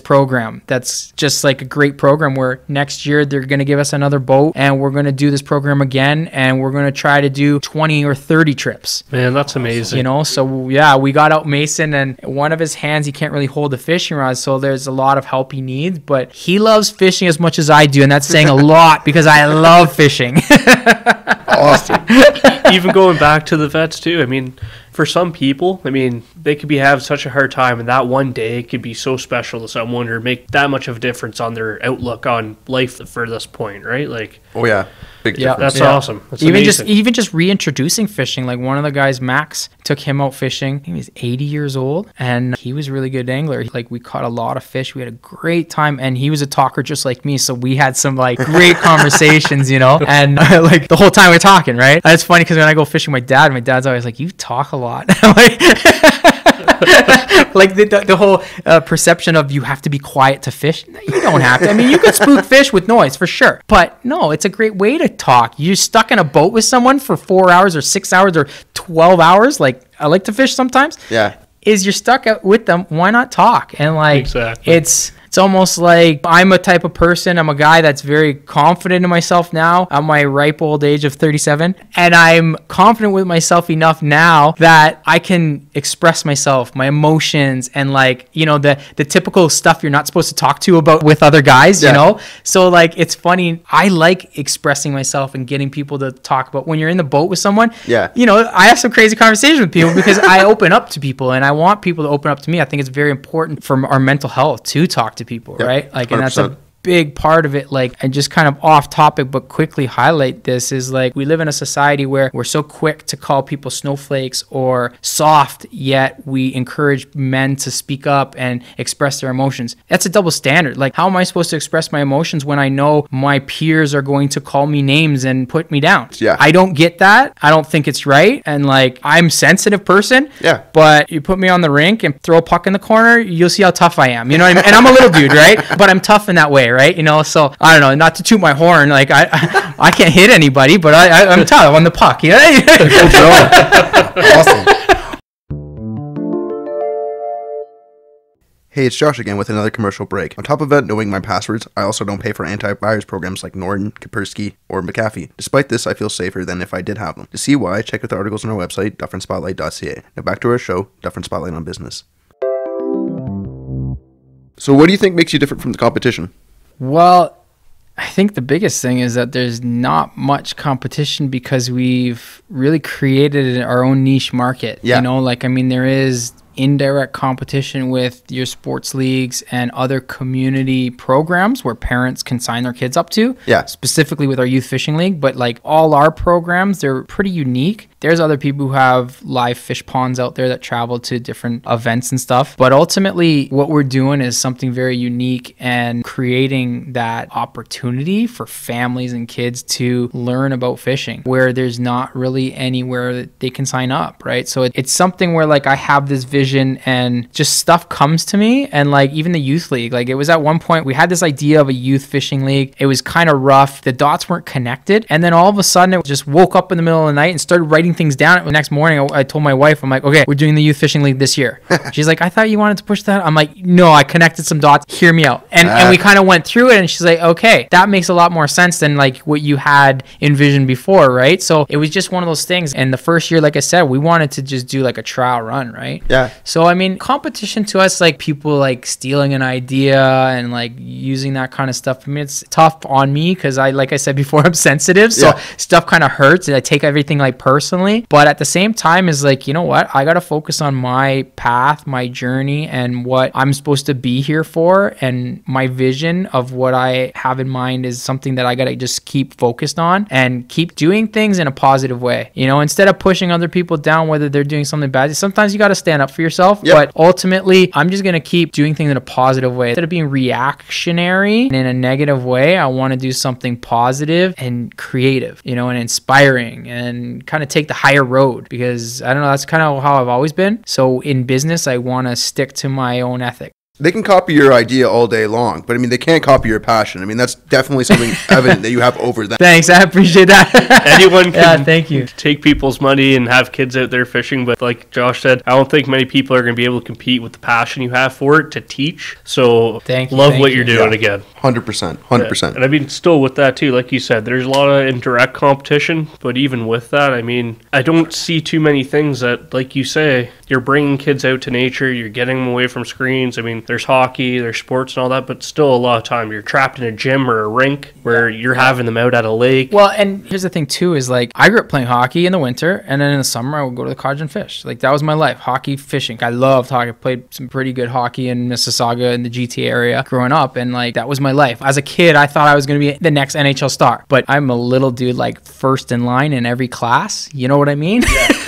program. That's just like a great program where next year they're going to give us another boat and we're going to do this program again, and we're going to try to do 20 or 30 trips. Man, that's amazing. You know, so yeah, we got out Mason, and one of his hands, he can't really hold the fishing rod, so there's a lot of help he needs, but he loves fishing as much as I do, and that's saying a lot because I love fishing. Awesome. Even going back to the vets too, I mean, for some people, I mean, they could be having such a hard time, and that one day could be so special to someone or make that much of a difference on their outlook on life for this point, right? Like, oh yeah, big difference. That's awesome. That's even amazing. Just reintroducing fishing. Like one of the guys, Max, took him out fishing. He was 80 years old, and he was a really good angler. Like we caught a lot of fish. We had a great time, and he was a talker just like me. So we had some like great conversations, you know, and like the whole time we're talking, right? That's funny because when I go fishing, my dad's always like, "You talk a lot." Like the whole perception of you have to be quiet to fish. You don't have to. I mean, you could spook fish with noise for sure, but no, it's a great way to talk. You're stuck in a boat with someone for 4 hours or 6 hours or 12 hours. Like I like to fish sometimes. Yeah. Is you're stuck out with them. Why not talk? And like, exactly. It's almost like I'm a type of person. I'm a guy that's very confident in myself now at my ripe old age of 37. And I'm confident with myself enough now that I can express myself, my emotions, and like, you know, the typical stuff you're not supposed to talk to about with other guys, you know? So like, it's funny. I like expressing myself and getting people to talk about when you're in the boat with someone. Yeah. You know, I have some crazy conversations with people because I open up to people and I want people to open up to me. I think it's very important for our mental health to talk to people, right? Like, 100%. And that's a big part of it. Like, and just kind of off topic, but quickly highlight this is like, we live in a society where we're so quick to call people snowflakes or soft, yet we encourage men to speak up and express their emotions. That's a double standard. Like, how am I supposed to express my emotions when I know my peers are going to call me names and put me down? Yeah. I don't get that. I don't think it's right. And like, I'm a sensitive person, but you put me on the rink and throw a puck in the corner, you'll see how tough I am. You know what I mean? And I'm a little dude, right? But I'm tough in that way. Right, you know, so I don't know, not to toot my horn, like I can't hit anybody, but I'm tough on the puck, you know? Awesome. Hey, it's Josh again with another commercial break. On top of that, knowing my passwords, I also don't pay for antivirus programs like Norton, Kaspersky, or McAfee. Despite this, I feel safer than if I did have them. To see why, check out the articles on our website, DufferinSpotlight.ca. Now back to our show, Dufferin Spotlight on Business. So what do you think makes you different from the competition? Well, I think the biggest thing is that there's not much competition because we've really created our own niche market. Yeah. You know, like, I mean, there is in direct competition with your sports leagues and other community programs where parents can sign their kids up to. Yeah. Specifically with our youth fishing league, but like all our programs, they're pretty unique. There's other people who have live fish ponds out there that travel to different events and stuff. But ultimately, what we're doing is something very unique and creating that opportunity for families and kids to learn about fishing where there's not really anywhere that they can sign up, right? So it's something where like I have this vision and just stuff comes to me. And like even the youth league, like it was at one point we had this idea of a youth fishing league. It was kind of rough. The dots weren't connected. And then all of a sudden it just woke up in the middle of the night and started writing things down. The next morning, I told my wife, I'm like, okay, we're doing the youth fishing league this year. She's like, I thought you wanted to push that. I'm like, no, I connected some dots. Hear me out. And we kind of went through it and she's like, okay, that makes a lot more sense than like what you had envisioned before, right? So it was just one of those things. And the first year, like I said, we wanted to just do like a trial run, right? Yeah. So, I mean, competition to us, like people like stealing an idea and like using that kind of stuff. I mean, it's tough on me because like I said before, I'm sensitive. So stuff kind of hurts and I take everything like personally. But at the same time is like, you know what? I got to focus on my path, my journey, and what I'm supposed to be here for. And my vision of what I have in mind is something that I got to just keep focused on and keep doing things in a positive way. You know, instead of pushing other people down, whether they're doing something bad, sometimes you got to stand up for yourself. Yep. But ultimately, I'm just going to keep doing things in a positive way. Instead of being reactionary and in a negative way, I want to do something positive and creative, you know, and inspiring and kind of take the higher road, because I don't know, that's kind of how I've always been. So in business, I want to stick to my own ethic. They can copy your idea all day long, but I mean, they can't copy your passion. I mean, that's definitely something evident that you have over them. Thanks, I appreciate that. Anyone can thank you. Take people's money and have kids out there fishing, but like Josh said, I don't think many people are going to be able to compete with the passion you have for it to teach. So thank you. Love what you're doing again. 100%. 100%. And I mean, still with that too, like you said, there's a lot of indirect competition, but even with that, I mean, I don't see too many things that, like you say, you're bringing kids out to nature, you're getting them away from screens. I mean, there's hockey, there's sports and all that, but still a lot of time you're trapped in a gym or a rink where you're having them out at a lake. Well, and here's the thing too, is like I grew up playing hockey in the winter, and then in the summer I would go to the cottage and fish. Like that was my life, hockey, fishing. I loved hockey. I played some pretty good hockey in Mississauga in the GTA area growing up, and like that was my life. As a kid, I thought I was going to be the next NHL star, but I'm a little dude like first in line in every class. You know what I mean? Yeah.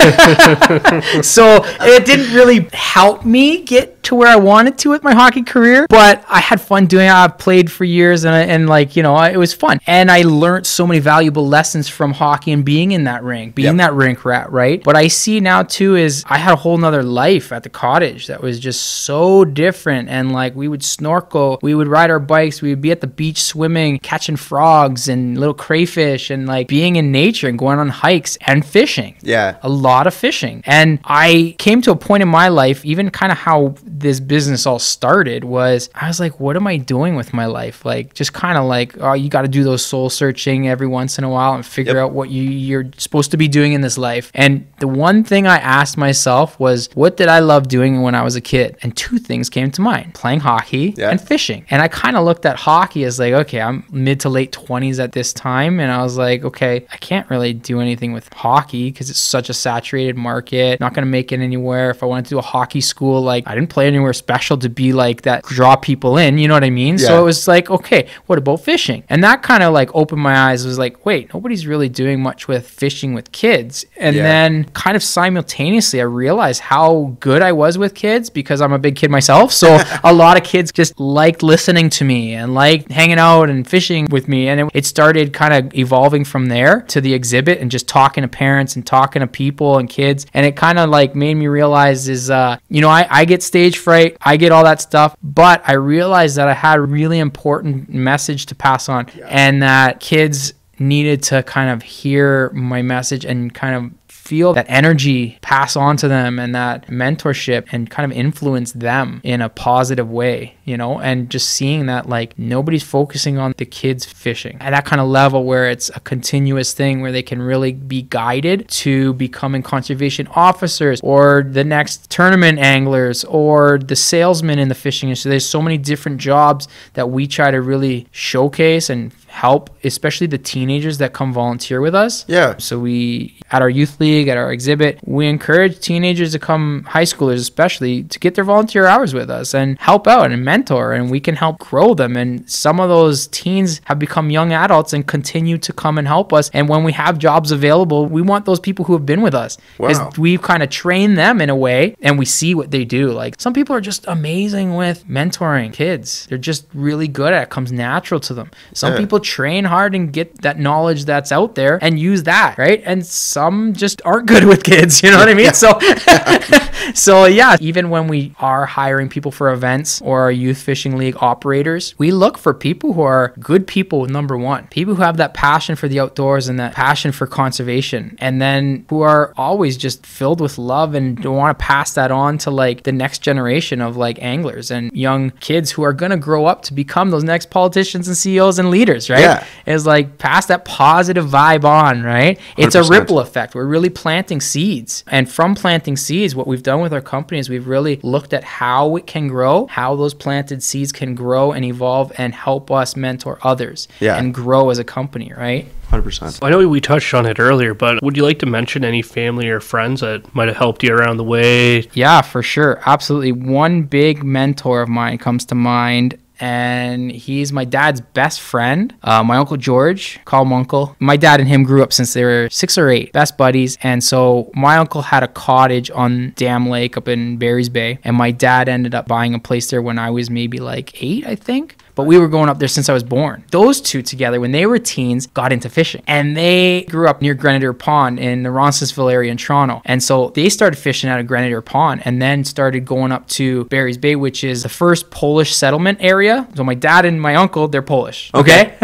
So it didn't really help me get to where I wanted to with my hockey career, but I had fun doing it. I've played for years and like, you know, it was fun. And I learned so many valuable lessons from hockey and being in that rink, being that rink rat, right? But I see now too is I had a whole nother life at the cottage that was just so different. And like we would snorkel, we would ride our bikes, we would be at the beach swimming, catching frogs and little crayfish and like being in nature and going on hikes and fishing. Yeah. A lot of fishing. And I came to a point in my life, even kind of how this business all started, was I was like, what am I doing with my life? Like just kind of like, oh, you got to do those soul searching every once in a while and figure out what you're supposed to be doing in this life. And the one thing I asked myself was, what did I love doing when I was a kid? And two things came to mind, playing hockey and fishing. And I kind of looked at hockey as like, okay, I'm mid to late 20s at this time, and I was like, okay, I can't really do anything with hockey because it's such a saturated market, not going to make it anywhere. If I wanted to do a hockey school, like I didn't play anywhere special to be like that, draw people in, you know what I mean? Yeah. So it was like, okay, what about fishing? And that kind of like opened my eyes. It was like, wait, nobody's really doing much with fishing with kids. And then kind of simultaneously, I realized how good I was with kids because I'm a big kid myself. So a lot of kids just liked listening to me and liked hanging out and fishing with me. And it started kind of evolving from there to the exhibit and just talking to parents and talking to people and kids. And it kind of like made me realize is, you know, I get stage fright, I get all that stuff, but I realized that I had a really important message to pass on and that kids needed to kind of hear my message and kind of feel that energy pass on to them and that mentorship and kind of influence them in a positive way, you know, and just seeing that like nobody's focusing on the kids fishing at that kind of level where it's a continuous thing where they can really be guided to becoming conservation officers or the next tournament anglers or the salesman in the fishing industry. There's so many different jobs that we try to really showcase and help, especially the teenagers that come volunteer with us. Yeah. So we, at our youth league, at our exhibit, we encourage teenagers to come, high schoolers especially, to get their volunteer hours with us and help out and mentor, and we can help grow them. And some of those teens have become young adults and continue to come and help us. And when we have jobs available, we want those people who have been with us, because we've kind of trained them in a way, and we see what they do. Like, some people are just amazing with mentoring kids. They're just really good at it. It comes natural to them. Some people train hard and get that knowledge that's out there and use that, right? And some just aren't good with kids, you know what I mean? Yeah. So yeah, even when we are hiring people for events or our youth fishing league operators, we look for people who are good people, number one. People who have that passion for the outdoors and that passion for conservation, and then who are always just filled with love and don't want to pass that on to like the next generation of like anglers and young kids who are going to grow up to become those next politicians and CEOs and leaders, right? Yeah. It's like pass that positive vibe on, right? It's 100%. A ripple effect. We're really planting seeds. And from planting seeds, what we've done with our company is we've really looked at how it can grow, how those planted seeds can grow and evolve and help us mentor others and grow as a company, right? 100%. I know we touched on it earlier, but would you like to mention any family or friends that might have helped you around the way? Yeah, for sure. Absolutely. One big mentor of mine comes to mind, and he's my dad's best friend, my Uncle George. Call him Uncle. My dad and him grew up since they were 6 or 8, best buddies. And so my uncle had a cottage on Dam Lake up in Barry's Bay, and my dad ended up buying a place there when I was maybe like 8, I think. But we were going up there since I was born. Those two together, when they were teens, got into fishing. And they grew up near Grenadier Pond in the Roncesvalles area in Toronto. And so they started fishing out of Grenadier Pond and then started going up to Barry's Bay, which is the first Polish settlement area. So my dad and my uncle, they're Polish. Okay.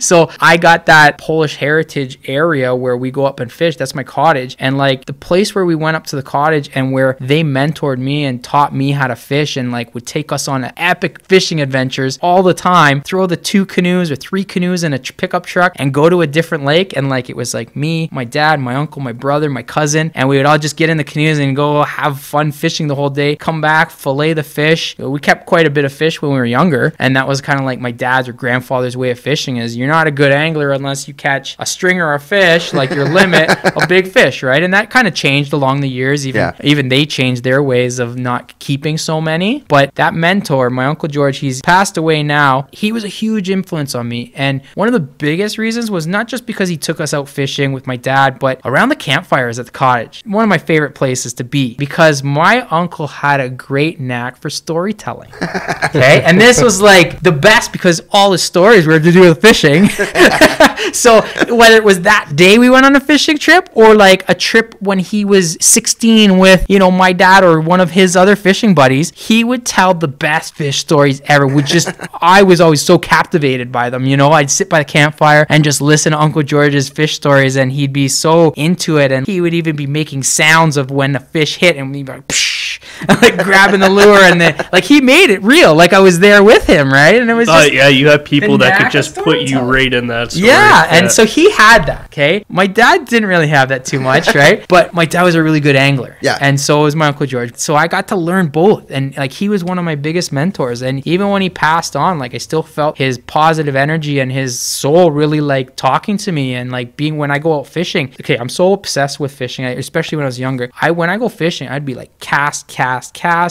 So I got that Polish heritage area where we go up and fish. That's my cottage. And like the place where we went up to the cottage and where they mentored me and taught me how to fish and like would take us on epic fishing adventures all the time, throw the 2 canoes or 3 canoes in a pickup truck and go to a different lake. And like it was like me, my dad, my uncle, my brother, my cousin, and we would all just get in the canoes and go have fun fishing the whole day, come back, fillet the fish. We kept quite a bit of fish when we were younger, and that was kind of like my dad's or grandfather's way of fishing is you're not a good angler unless you catch a stringer or a fish, like your limit, a big fish, right? And that kind of changed along the years. Even they changed their ways of not keeping so many. But that mentor, my Uncle George, he's passed away now. He was a huge influence on me, and one of the biggest reasons was not just because he took us out fishing with my dad, but around the campfires at the cottage. One of my favorite places to be, because my uncle had a great knack for storytelling. Okay, and this was like the best because all his stories were to do with fishing. So whether it was that day we went on a fishing trip, or like a trip when he was 16 with, you know, my dad or one of his other fishing buddies, he would tell the best fish stories ever. Would just I was always so captivated by them, you know. I'd sit by the campfire and just listen to Uncle George's fish stories, and he'd be so into it, and he would even be making sounds of when the fish hit, and we'd be like, psh, like grabbing the lure, and then like he made it real, like I was there with him, right? And it was just, yeah, you have people that could just put you right in that story. Yeah, and so he had that. Okay, my dad didn't really have that too much, right? But my dad was a really good angler, and so was my Uncle George. So I got to learn both, and like he was one of my biggest mentors. And even when he passed on, like I still felt his positive energy and his soul really like talking to me, and like being when I go out fishing. Okay, I'm so obsessed with fishing, especially when I was younger. When I go fishing, I'd be like cast. I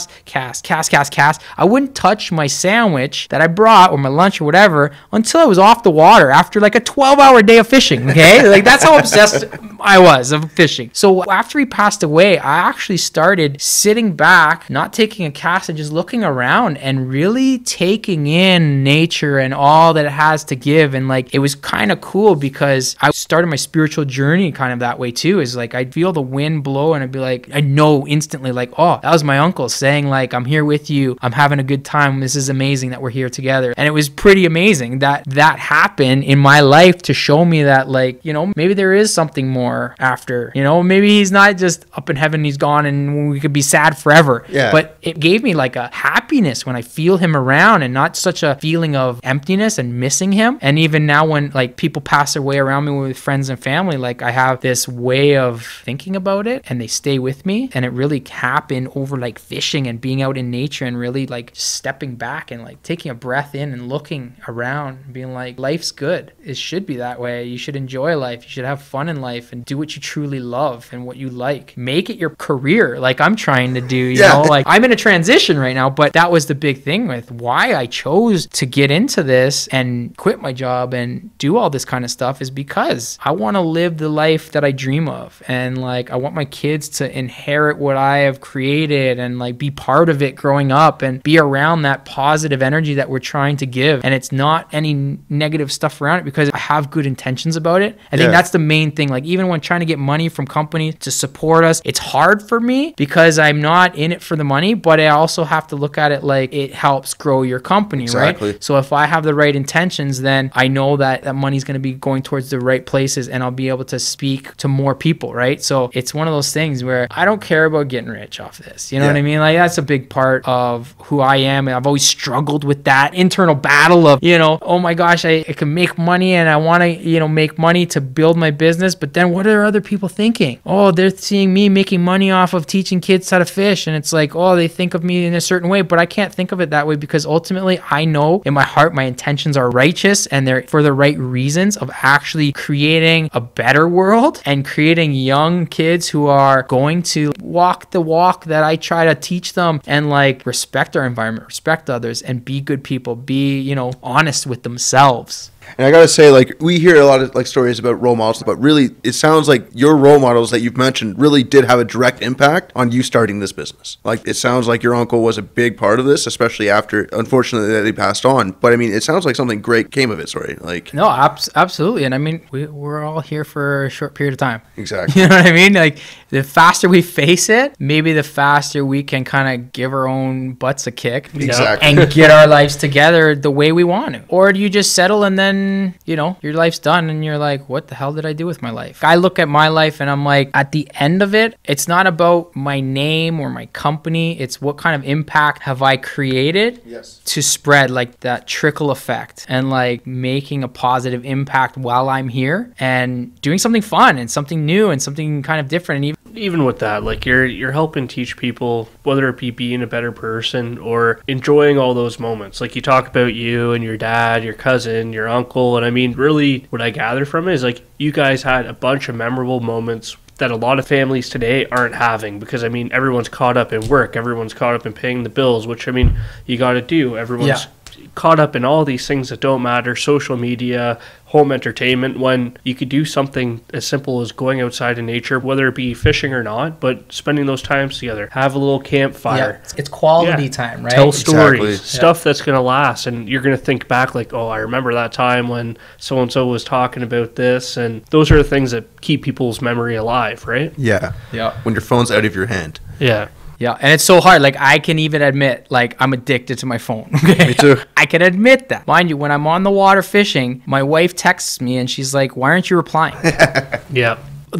wouldn't touch my sandwich that I brought or my lunch or whatever until I was off the water after like a 12-hour day of fishing. Okay, like that's how obsessed I was of fishing. So after he passed away, I actually started sitting back, not taking a cast, and just looking around and really taking in nature and all that it has to give. And like it was kind of cool because I started my spiritual journey kind of that way too, is like I'd feel the wind blow and I'd be like, I know instantly, like, oh, that was my uncle saying like, I'm here with you, I'm having a good time, this is amazing that we're here together. And it was pretty amazing that happened in my life to show me that, like, you know, maybe there is something more after, you know, maybe he's not just up in heaven, he's gone and we could be sad forever. But it gave me like a happiness when I feel him around, and not such a feeling of emptiness and missing him. And even now when like people pass away around me with friends and family, like I have this way of thinking about it and they stay with me, and it really happened over like fishing and being out in nature and really like stepping back and like taking a breath in and looking around and being like, life's good. It should be that way. You should enjoy life. You should have fun in life and do what you truly love and what you like. Make it your career, like I'm trying to do, you know, like I'm in a transition right now, but that was the big thing with why I chose to get into this and quit my job and do all this kind of stuff, is because I want to live the life that I dream of. And like, I want my kids to inherit what I have created and like be part of it growing up and be around that positive energy that we're trying to give. And it's not any negative stuff around it because I have good intentions about it. I think that's the main thing. Like even when trying to get money from companies to support us, it's hard for me because I'm not in it for the money, but I also have to look at it like it helps grow your company, right? So if I have the right intentions, then I know that that money's going to be going towards the right places and I'll be able to speak to more people, right? So it's one of those things where I don't care about getting rich off this. You know what I mean? Like that's a big part of who I am. And I've always struggled with that internal battle of, you know, oh my gosh, I can make money and I want to, you know, make money to build my business. But then what are other people thinking? Oh, they're seeing me making money off of teaching kids how to fish. And it's like, oh, they think of me in a certain way, but I can't think of it that way because ultimately I know in my heart, my intentions are righteous and they're for the right reasons of actually creating a better world and creating young kids who are going to walk the walk that I try to teach them and like respect our environment, respect others and be good people, be, you know, honest with themselves. And I gotta say, like, we hear a lot of like stories about role models, but really it sounds like your role models that you've mentioned really did have a direct impact on you starting this business. Like it sounds like your uncle was a big part of this, especially after, unfortunately, that he passed on. But I mean, it sounds like something great came of it, Like, no, absolutely. And I mean, we're all here for a short period of time. Exactly. You know what I mean? Like the faster we face it, maybe the faster we can kind of give our own butts a kick, you know, and get our lives together the way we want to. Or do you just settle and then, you know, your life's done and you're like, what the hell did I do with my life? I look at my life and I'm like, at the end of it, it's not about my name or my company. It's what kind of impact have I created to spread like that trickle effect and like making a positive impact while I'm here and doing something fun and something new and something kind of different. And even with that, like you're helping teach people, whether it be being a better person or enjoying all those moments. Like you talk about you and your dad, your cousin, your uncle. And I mean, really what I gather from it is like you guys had a bunch of memorable moments that a lot of families today aren't having because, I mean, everyone's caught up in work. Everyone's caught up in paying the bills, which, I mean, you got to do. Everyone's caught up in all these things that don't matter, social media, home entertainment, when you could do something as simple as going outside in nature, whether it be fishing or not, but spending those times together, have a little campfire. Yeah, it's quality time, right? Tell stories, stuff that's going to last. And you're going to think back like, oh, I remember that time when so-and-so was talking about this. And those are the things that keep people's memory alive, right? Yeah. Yeah. When your phone's out of your hand. Yeah. Yeah, and it's so hard. Like, I can even admit, like, I'm addicted to my phone. Me too. I can admit that. Mind you, when I'm on the water fishing, my wife texts me and she's like, why aren't you replying?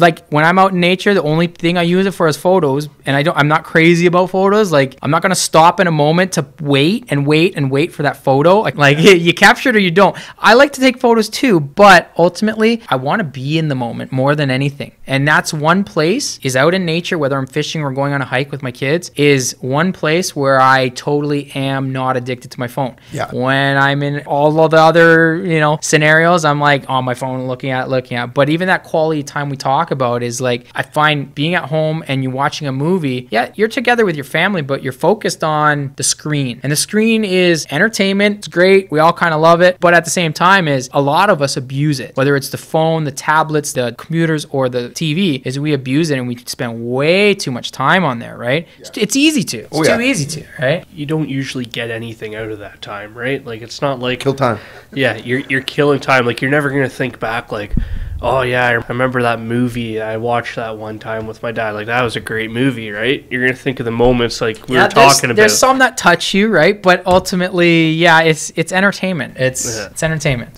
Like, when I'm out in nature, the only thing I use it for is photos. And I'm not crazy about photos. Like, I'm not going to stop in a moment to wait and wait and wait for that photo. Like you capture it or you don't. I like to take photos too, but ultimately I want to be in the moment more than anything. And that's one place, is out in nature, whether I'm fishing or going on a hike with my kids, is one place where I totally am not addicted to my phone. Yeah. When I'm in all of the other, you know, scenarios, I'm like on my phone looking at. But even that quality time we talk about is like, I find being at home and you watching a movie, you're together with your family, but you're focused on the screen. And the screen is entertainment. It's great. We all kind of love it. But at the same time, is a lot of us abuse it, whether it's the phone, the tablets, the computers, or the TV, is we abuse it and we spend way too much time on there, right? It's easy to. It's too easy to, right? You don't usually get anything out of that time, right? Like, it's not like... Kill time. Yeah, you're killing time. Like, you're never going to think back like... Oh, yeah, I remember that movie. I watched that one time with my dad. Like, that was a great movie, right? You're going to think of the moments like we were talking about. There's some that touch you, right? But ultimately, yeah, it's entertainment. It's entertainment.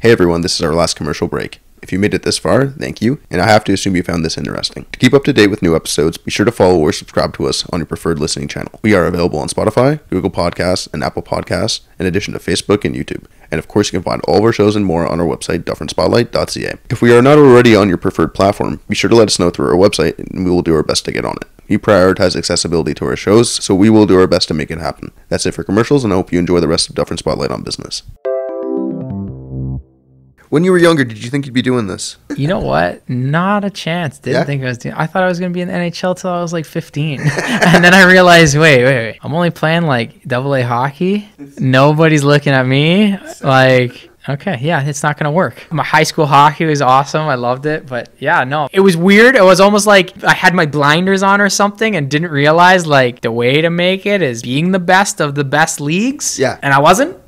Hey, everyone, this is our last commercial break. If you made it this far, thank you, and I have to assume you found this interesting. To keep up to date with new episodes, be sure to follow or subscribe to us on your preferred listening channel. We are available on Spotify, Google Podcasts, and Apple Podcasts, in addition to Facebook and YouTube. And of course, you can find all of our shows and more on our website, DufferinSpotlight.ca. If we are not already on your preferred platform, be sure to let us know through our website, and we will do our best to get on it. We prioritize accessibility to our shows, so we will do our best to make it happen. That's it for commercials, and I hope you enjoy the rest of Dufferin Spotlight on Business. When you were younger, did you think you'd be doing this? You know what? Not a chance. Didn't think I was doing it. I thought I was going to be in the NHL till I was like 15. And then I realized, wait. I'm only playing like AA hockey. Nobody's looking at me. Like, okay, yeah, it's not going to work. My high school hockey was awesome. I loved it. But yeah, no, it was weird. It was almost like I had my blinders on or something and didn't realize like the way to make it is being the best of the best leagues. Yeah. And I wasn't.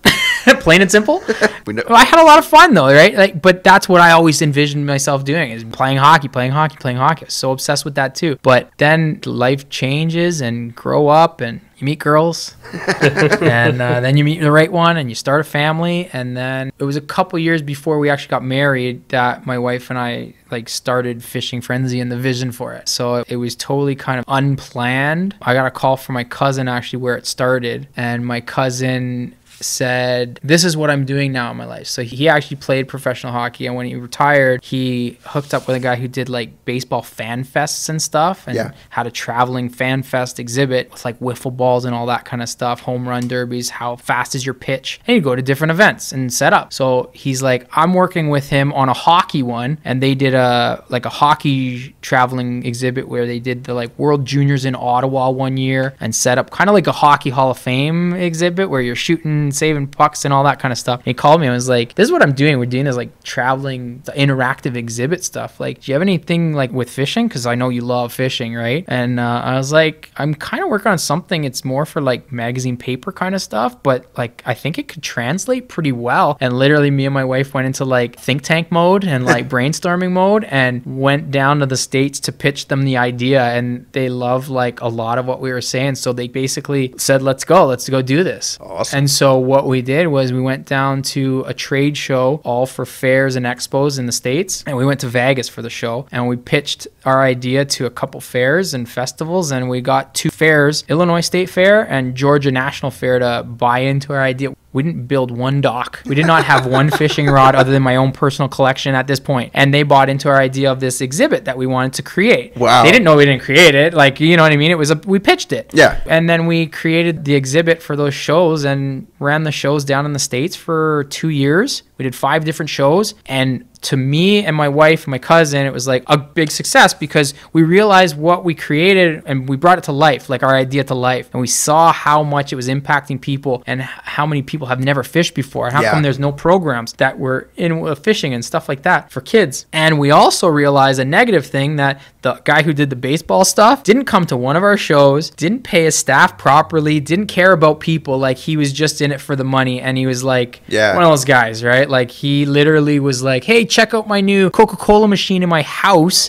Plain and simple. Well, I had a lot of fun though, right? Like, but that's what I always envisioned myself doing, is playing hockey. I was so obsessed with that too. But then life changes and grow up and you meet girls and then you meet the right one and you start a family. And then it was a couple years before we actually got married that my wife and I like started Fishing Friendzy and the vision for it. So it was totally kind of unplanned. I got a call from my cousin actually where it started, and my cousin said, this is what I'm doing now in my life. So he actually played professional hockey, and when he retired, he hooked up with a guy who did like baseball fan fests and stuff, and had a traveling fan fest exhibit with like wiffle balls and all that kind of stuff, home run derbies, how fast is your pitch, and he'd go to different events and set up. So he's like, I'm working with him on a hockey one, and they did a hockey traveling exhibit where they did the like World Juniors in Ottawa one year and set up kind of like a hockey Hall of Fame exhibit where you're shooting, saving pucks and all that kind of stuff. And he called me and was like, this is what I'm doing. We're doing this like traveling interactive exhibit stuff. Like, do you have anything like with fishing? Because I know you love fishing, right? And I was like, I'm kind of working on something. It's more for like magazine paper kind of stuff, but like I think it could translate pretty well. And literally me and my wife went into like think tank mode and like brainstorming mode, and went down to the States to pitch them the idea. And they loved like a lot of what we were saying. So they basically said, let's go do this. Awesome. And so what we did was we went down to a trade show, all for fairs and expos in the States, and we went to Vegas for the show, and we pitched our idea to a couple fairs and festivals, and we got two fairs, Illinois State Fair and Georgia National Fair, to buy into our idea. We didn't build one dock. We did not have one fishing rod other than my own personal collection at this point. And they bought into our idea of this exhibit that we wanted to create. Wow. They didn't know we didn't create it. Like, you know what I mean? It was we pitched it. Yeah. And then we created the exhibit for those shows and ran the shows down in the States for 2 years. We did 5 different shows, and to me and my wife and my cousin, it was like a big success because we realized what we created and we brought it to life, like our idea to life. And we saw how much it was impacting people and how many people have never fished before. How come there's no programs that were in with fishing and stuff like that for kids? And we also realized a negative thing, that the guy who did the baseball stuff didn't come to one of our shows, didn't pay his staff properly, didn't care about people. Like, he was just in it for the money. And he was like one of those guys, right? Like, he literally was like, hey, check out my new Coca-Cola machine in my house.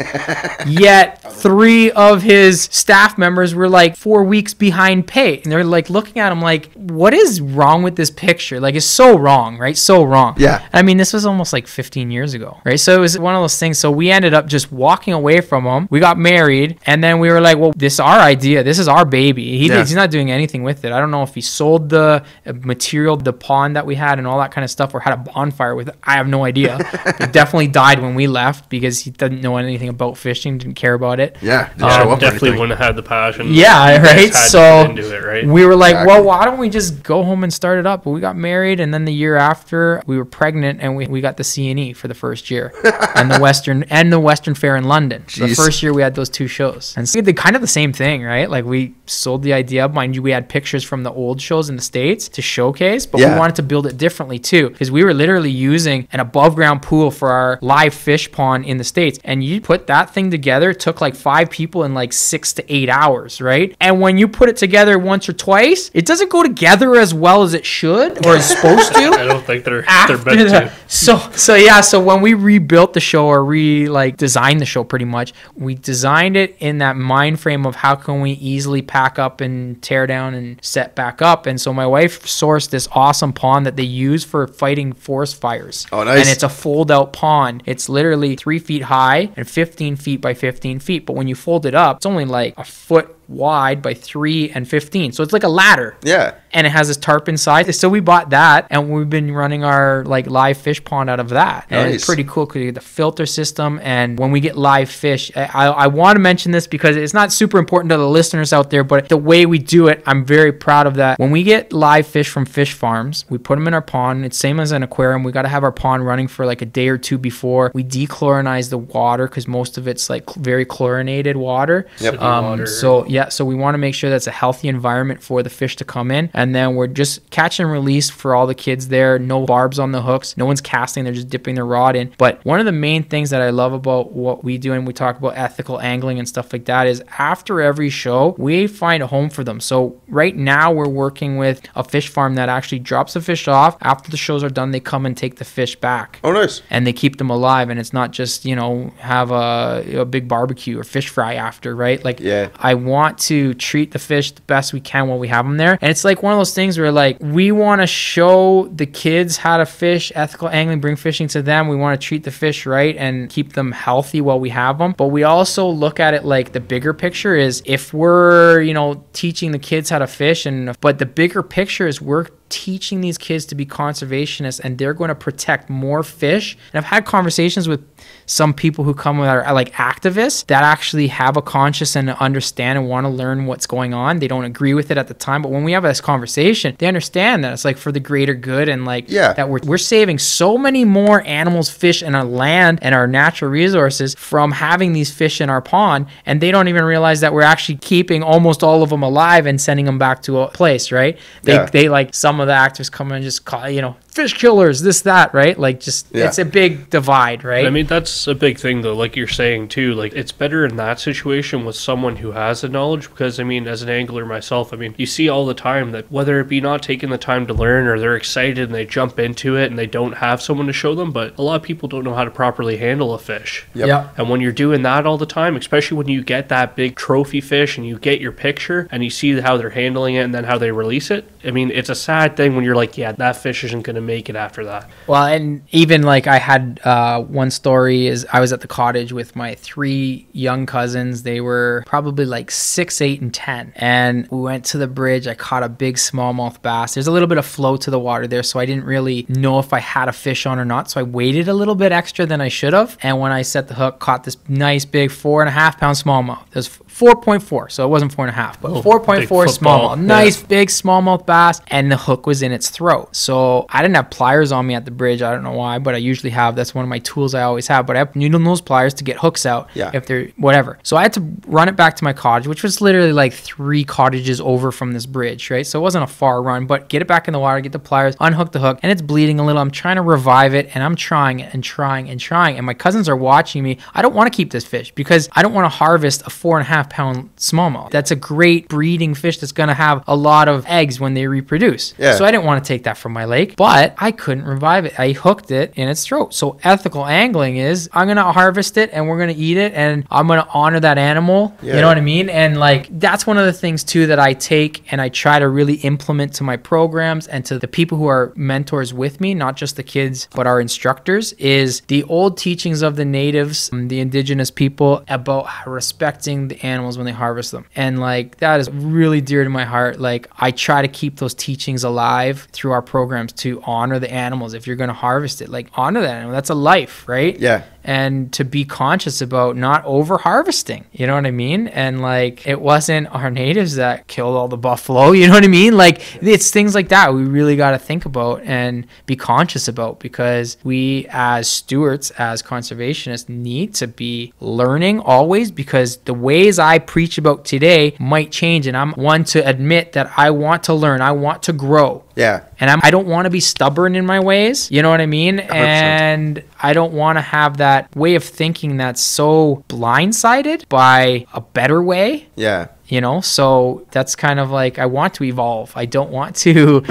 Yet 3 of his staff members were like 4 weeks behind pay. And they're like looking at him like, what is wrong with this picture? Like, it's so wrong, right? So wrong. Yeah. I mean, this was almost like 15 years ago, right? So it was one of those things. So we ended up just walking away from him. We got married, and then we were like, well, this is our idea. This is our baby. He's not doing anything with it. I don't know if he sold the material, the pond that we had and all that kind of stuff, or had a bonfire with it. I have no idea. It definitely died when we left because he didn't know anything about fishing, didn't care about it. Yeah. Definitely wouldn't have had the passion. Yeah, right? So into it, right? We were like, well, why don't we just go home and start it up? But we got married, and then the year after we were pregnant, and we got the CNE for the first year and the Western Fair in London. So the first year we had those 2 shows. And so we did kind of the same thing, right? Like, we sold the idea. Mind you, we had pictures from the old shows in the States to showcase, but we wanted to build it differently too, because we were literally using an above ground pool for our live fish pond in the States. And you put that thing together, it took like 5 people in like 6 to 8 hours, right? And when you put it together once or twice, it doesn't go together as well as it should or is supposed to. I don't think they're meant to. So when we rebuilt the show, or designed the show pretty much, we designed it in that mind frame of how can we easily pack up and tear down and set back up. And so my wife sourced this awesome pond that they use for fighting forest fires. Oh, nice. And it's a fold out pond. It's lliterally 3 feet high and 15 feet by 15 feet. But when you fold it up, it's only like a foot wide by 3 and 15. So it's like a ladder. Yeah. And it has this tarp inside. So we bought that and we've been running our like live fish pond out of that. And nice. It's pretty cool because you get the filter system. And when we get live fish, I want to mention this because it's not super important to the listeners out there, but the way we do it, I'm very proud of that. When we get live fish from fish farms, we put them in our pond. It's same as an aquarium. We got to have our pond running for like a day or two before. We dechlorinize the water because most of it's like very chlorinated water. Yep. Water. So yeah, so we want to make sure that's a healthy environment for the fish to come in. And then we're just catch and release for all the kids there. No barbs on the hooks. No one's casting. They're just dipping their rod in. But one of the main things that I love about what we do, and we talk about ethical angling and stuff like that, is after every show, we find a home for them. So right now we're working with a fish farm that actually drops the fish off. After the shows are done, they come and take the fish back. Oh, nice. And they keep them alive. And it's not just, you know, have a big barbecue or fish fry after, right? Like, yeah. I want to treat the fish the best we can while we have them there. And it's like one of those things where like, we want to show the kids how to fish, ethical angling, bring fishing to them. We want to treat the fish right and keep them healthy while we have them. But we also look at it like the bigger picture is, if we're, you know, teaching the kids how to fish, and but the bigger picture is we're teaching these kids to be conservationists, and they're going to protect more fish. And I've had conversations with some people who come with our like activists that actually have a conscience and understand and want to learn what's going on. They don't agree with it at the time, but when we have this conversation, they understand that it's like for the greater good, and like, yeah, that we're saving so many more animals, fish, and our land and our natural resources from having these fish in our pond. And they don't even realize that we're actually keeping almost all of them alive and sending them back to a place, right? They like, some of the actors come in and just call, you know, fish killers, this, that, right? Like, just, yeah, it's a big divide, right? I mean, that's a big thing though, like you're saying too, like it's better in that situation with someone who has the knowledge, because I mean, as an angler myself, I mean, you see all the time that whether it be not taking the time to learn, or they're excited and they jump into it and they don't have someone to show them, but a lot of people don't know how to properly handle a fish. Yep. Yeah. And when you're doing that all the time, especially when you get that big trophy fish and you get your picture and you see how they're handling it and then how they release it, I mean, it's a sad thing when you're like, yeah, that fish isn't going to make it after that. Well, and even like I had one story is I was at the cottage with my three young cousins. They were probably like 6, 8, and 10, and we went to the bridge. I caught a big smallmouth bass. There's a little bit of flow to the water there, so I didn't really know if I had a fish on or not, so I waited a little bit extra than I should have. And when I set the hook, caught this nice big 4.5 pound smallmouth. It was 4.4, so it wasn't 4.5, but 4.4 smallmouth. Nice, yeah, big smallmouth bass, and the hook was in its throat. So I didn't have pliers on me at the bridge. I don't know why, but I usually have. That's one of my tools I always have, but I have needle nose pliers to get hooks out, yeah, if they're whatever. So I had to run it back to my cottage, which was literally like 3 cottages over from this bridge, right? So it wasn't a far run, but get it back in the water, get the pliers, unhook the hook, and it's bleeding a little. I'm trying to revive it, and I'm trying it and trying and trying, and my cousins are watching me. I don't want to keep this fish because I don't want to harvest a 4.5 pound smallmouth. That's a great breeding fish that's going to have a lot of eggs when they reproduce. Yeah. So I didn't want to take that from my lake, but I couldn't revive it. I hooked it in its throat. So ethical angling is, I'm going to harvest it and we're going to eat it and I'm going to honor that animal. Yeah. You know what I mean? And like, that's one of the things too that I take and I try to really implement to my programs and to the people who are mentors with me, not just the kids, but our instructors, is the old teachings of the natives, the indigenous people, about respecting the animals when they harvest them. And like, that is really dear to my heart. Like, I try to keep those teachings alive through our programs to honor the animals. If you're going to harvest it, like, honor that animal. That's a life, right? Yeah. And to be conscious about not over harvesting, you know what I mean? And like, it wasn't our natives that killed all the buffalo, you know what I mean? Like, it's things like that we really got to think about and be conscious about, because we as stewards, as conservationists, need to be learning always, because the ways I preach about today might change, and I'm one to admit that I want to learn, I want to grow. Yeah. And I don't want to be stubborn in my ways, you know what I mean? 100%. And I don't want to have that way of thinking that's so blindsided by a better way. Yeah. You know, so that's kind of like, I want to evolve. I don't want to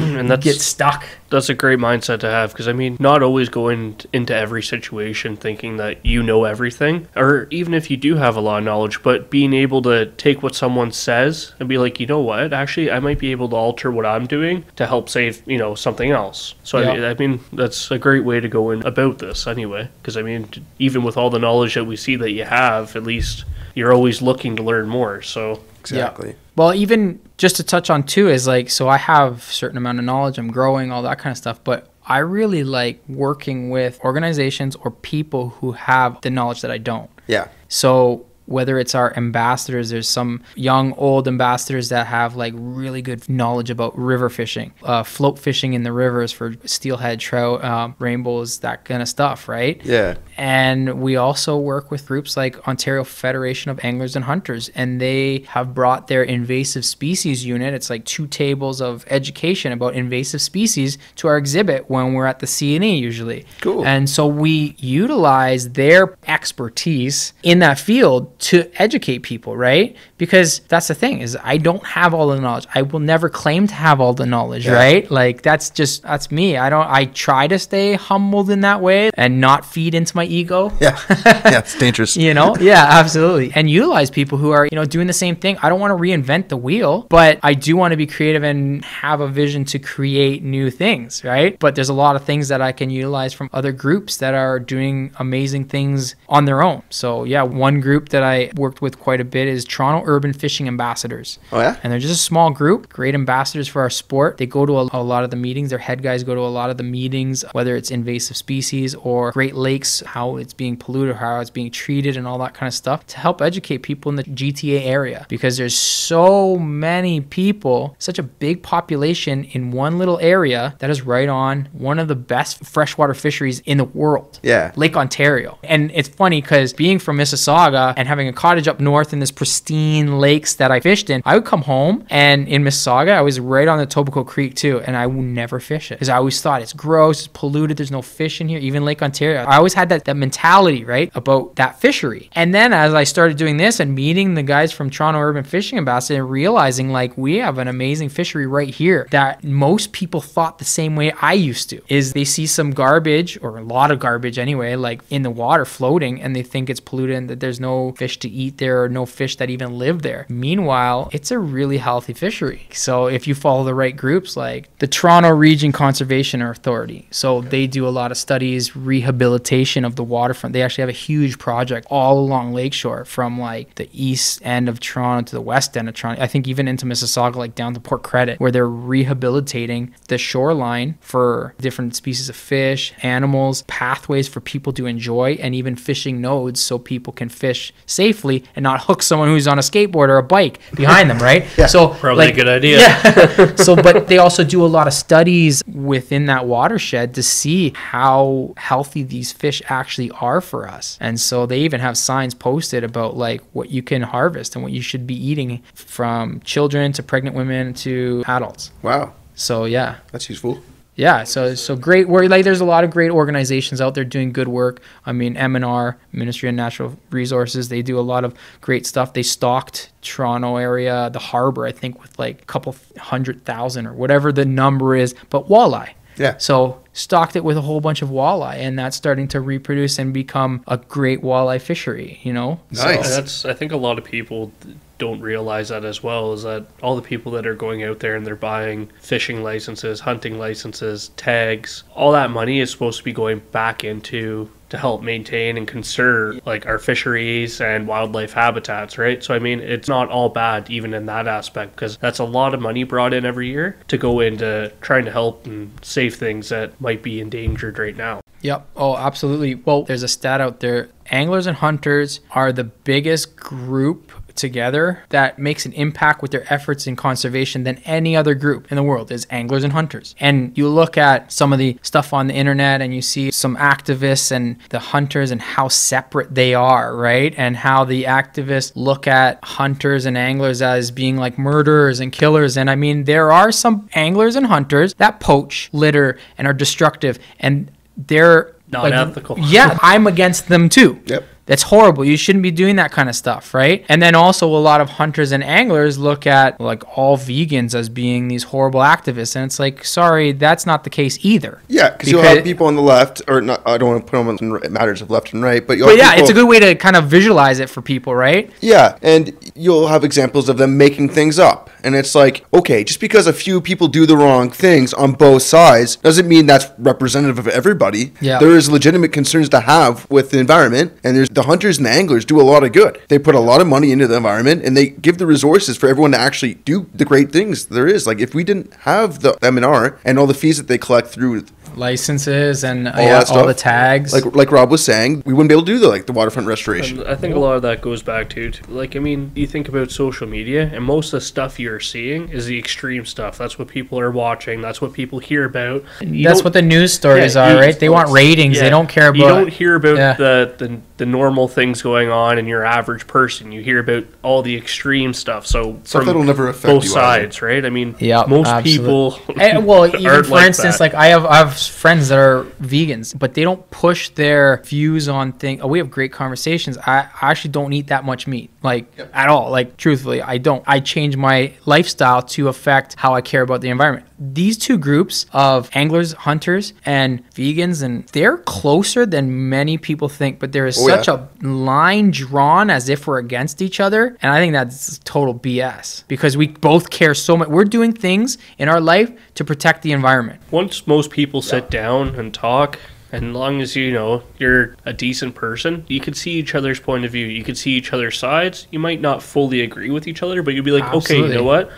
get stuck. That's a great mindset to have, because I mean, not always going into every situation thinking that you know everything, or even if you do have a lot of knowledge, but being able to take what someone says and be like, you know what, actually, I might be able to alter what I'm doing to help save, you know, something else. So yeah. I mean, that's a great way to go in about this anyway, because I mean, even with all the knowledge that we see that you have, at least you're always looking to learn more. So exactly. Yeah. Well, even just to touch on too is like, so I have a certain amount of knowledge, I'm growing, all that kind of stuff, but I really like working with organizations or people who have the knowledge that I don't. Yeah. So whether it's our ambassadors, there's some young, old ambassadors that have like really good knowledge about river fishing, float fishing in the rivers for steelhead, trout, rainbows, that kind of stuff, right? Yeah. And we also work with groups like Ontario Federation of Anglers and Hunters, and they have brought their invasive species unit. It's like 2 tables of education about invasive species to our exhibit when we're at the CNE usually. Cool. And so we utilize their expertise in that field to educate people, right? Because that's the thing is I don't have all the knowledge. I will never claim to have all the knowledge, yeah. Right? Like that's me. I try to stay humbled in that way and not feed into my ego. Yeah. Yeah, it's dangerous. You know? Yeah, absolutely. And utilize people who are, you know, doing the same thing. I don't want to reinvent the wheel, but I do want to be creative and have a vision to create new things, right? But there's a lot of things that I can utilize from other groups that are doing amazing things on their own. So yeah, one group that I worked with quite a bit is Toronto Urban Fishing Ambassadors. Oh yeah? And they're just a small group, great ambassadors for our sport. They go to a lot of the meetings. Their head guys go to a lot of the meetings, whether it's invasive species or Great Lakes, how it's being polluted, how it's being treated and all that kind of stuff, to help educate people in the GTA area, because there's so many people, such a big population in one little area that is right on one of the best freshwater fisheries in the world. Yeah. Lake Ontario. And it's funny because being from Mississauga and having a cottage up north in this pristine lakes that I fished in, I would come home, and in Mississauga, I was right on the Tobico Creek too, and I would never fish it because I always thought it's gross, it's polluted, there's no fish in here, even Lake Ontario. I always had that mentality, right, about that fishery. And then as I started doing this and meeting the guys from Toronto Urban Fishing Ambassador and realizing like we have an amazing fishery right here that most people thought the same way I used to, is they see some garbage or a lot of garbage anyway, like in the water floating, and they think it's polluted and that there's no fish to eat there or no fish that even live there. Meanwhile, it's a really healthy fishery. So if you follow the right groups, like the Toronto Region Conservation Authority, so they do a lot of studies, rehabilitation of the waterfront. They actually have a huge project all along lakeshore, from like the east end of Toronto to the west end of Toronto, I think even into Mississauga, like down to Port Credit, where they're rehabilitating the shoreline for different species of fish, animals, pathways for people to enjoy, and even fishing nodes so people can fish safely and not hook someone who's on a skateboard or a bike behind them, right? Yeah, so probably like, a good idea. Yeah. So, but they also do a lot of studies within that watershed to see how healthy these fish actually are for us. And so they even have signs posted about like what you can harvest and what you should be eating, from children to pregnant women to adults. Wow. So yeah. That's useful. Yeah, so great work. Like, there's a lot of great organizations out there doing good work. I mean, M&R, Ministry of Natural Resources, they do a lot of great stuff. They stocked Toronto area, the harbor, I think, with like a couple 100,000 or whatever the number is, but walleye. Yeah. So stocked it with a whole bunch of walleye, and that's starting to reproduce and become a great walleye fishery, you know? Nice. So that's, I think a lot of people don't realize that as well, is that all the people that are going out there and they're buying fishing licenses, hunting licenses, tags, all that money is supposed to be going back into to help maintain and conserve like our fisheries and wildlife habitats, right? So I mean, it's not all bad even in that aspect, because that's a lot of money brought in every year to go into trying to help and save things that might be endangered right now. Yep. Oh, absolutely. Well, there's a stat out there. Anglers and hunters are the biggest group together that makes an impact with their efforts in conservation than any other group in the world, is anglers and hunters. And you look at some of the stuff on the internet and you see some activists and the hunters and how separate they are, right? And how the activists look at hunters and anglers as being like murderers and killers. And I mean, there are some anglers and hunters that poach, litter, and are destructive, and they're not like, ethical. Yeah, I'm against them too. Yep. That's horrible. You shouldn't be doing that kind of stuff, right? And then also a lot of hunters and anglers look at like all vegans as being these horrible activists. And it's like, sorry, that's not the case either. Yeah, because you'll have people on the left, or not, I don't want to put them in matters of left and right, but you'll have yeah, people, it's a good way to kind of visualize it for people, right? Yeah, and you'll have examples of them making things up. And it's like, okay, just because a few people do the wrong things on both sides doesn't mean that's representative of everybody. Yeah. There is legitimate concerns to have with the environment, and there's the hunters and the anglers do a lot of good. They put a lot of money into the environment, and they give the resources for everyone to actually do the great things there is. Like, if we didn't have the M&R and all the fees that they collect through licenses and all the tags, like Rob was saying, we wouldn't be able to do the waterfront restoration. And I think a lot of that goes back to, like, I mean, you think about social media, and most of the stuff you're seeing is the extreme stuff. That's what people are watching. That's what people hear about. That's what the news stories are, right? They want ratings. Yeah. They don't care about. You don't hear about the normal things going on in your average person. You hear about all the extreme stuff. So that'll never affect both sides, right? I mean, yeah, most people. And, well, even for instance, that. Like I have friends that are vegans, but they don't push their views on things. Oh, we have great conversations. I actually don't eat that much meat, at all. Like, truthfully, I don't. I change my lifestyle to affect how I care about the environment. These two groups of anglers, hunters, and vegans, and they're closer than many people think, but there is such a line drawn as if we're against each other, and I think that's total BS, because we both care so much. We're doing things in our life to protect the environment. Once most people sit down and talk, and long as you're a decent person, you could see each other's point of view. You could see each other's sides. You might not fully agree with each other, but you'd be like, absolutely. Okay, you know what?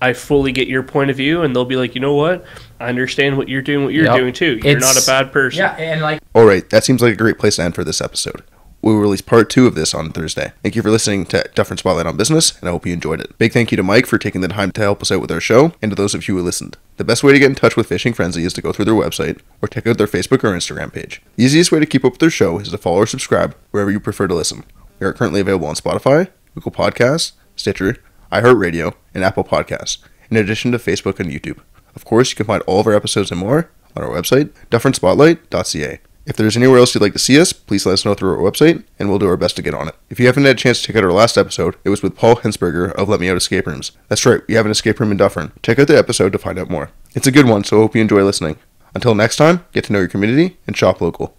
I fully get your point of view, and they'll be like, you know what? I understand what you're doing too. You're not a bad person. Yeah, and all right, that seems like a great place to end for this episode. We will release part 2 of this on Thursday. Thank you for listening to Dufferin Spotlight on Business, and I hope you enjoyed it. Big thank you to Mike for taking the time to help us out with our show, and to those of you who listened. The best way to get in touch with Fishing Friendzy is to go through their website, or check out their Facebook or Instagram page. The easiest way to keep up with their show is to follow or subscribe wherever you prefer to listen. We are currently available on Spotify, Google Podcasts, Stitcher, iHeartRadio, and Apple Podcasts, in addition to Facebook and YouTube. Of course, you can find all of our episodes and more on our website, DufferinSpotlight.ca. If there's anywhere else you'd like to see us, please let us know through our website, and we'll do our best to get on it. If you haven't had a chance to check out our last episode, it was with Paul Hensberger of Let Me Out Escape Rooms. That's right, we have an escape room in Dufferin. Check out the episode to find out more. It's a good one, so I hope you enjoy listening. Until next time, get to know your community and shop local.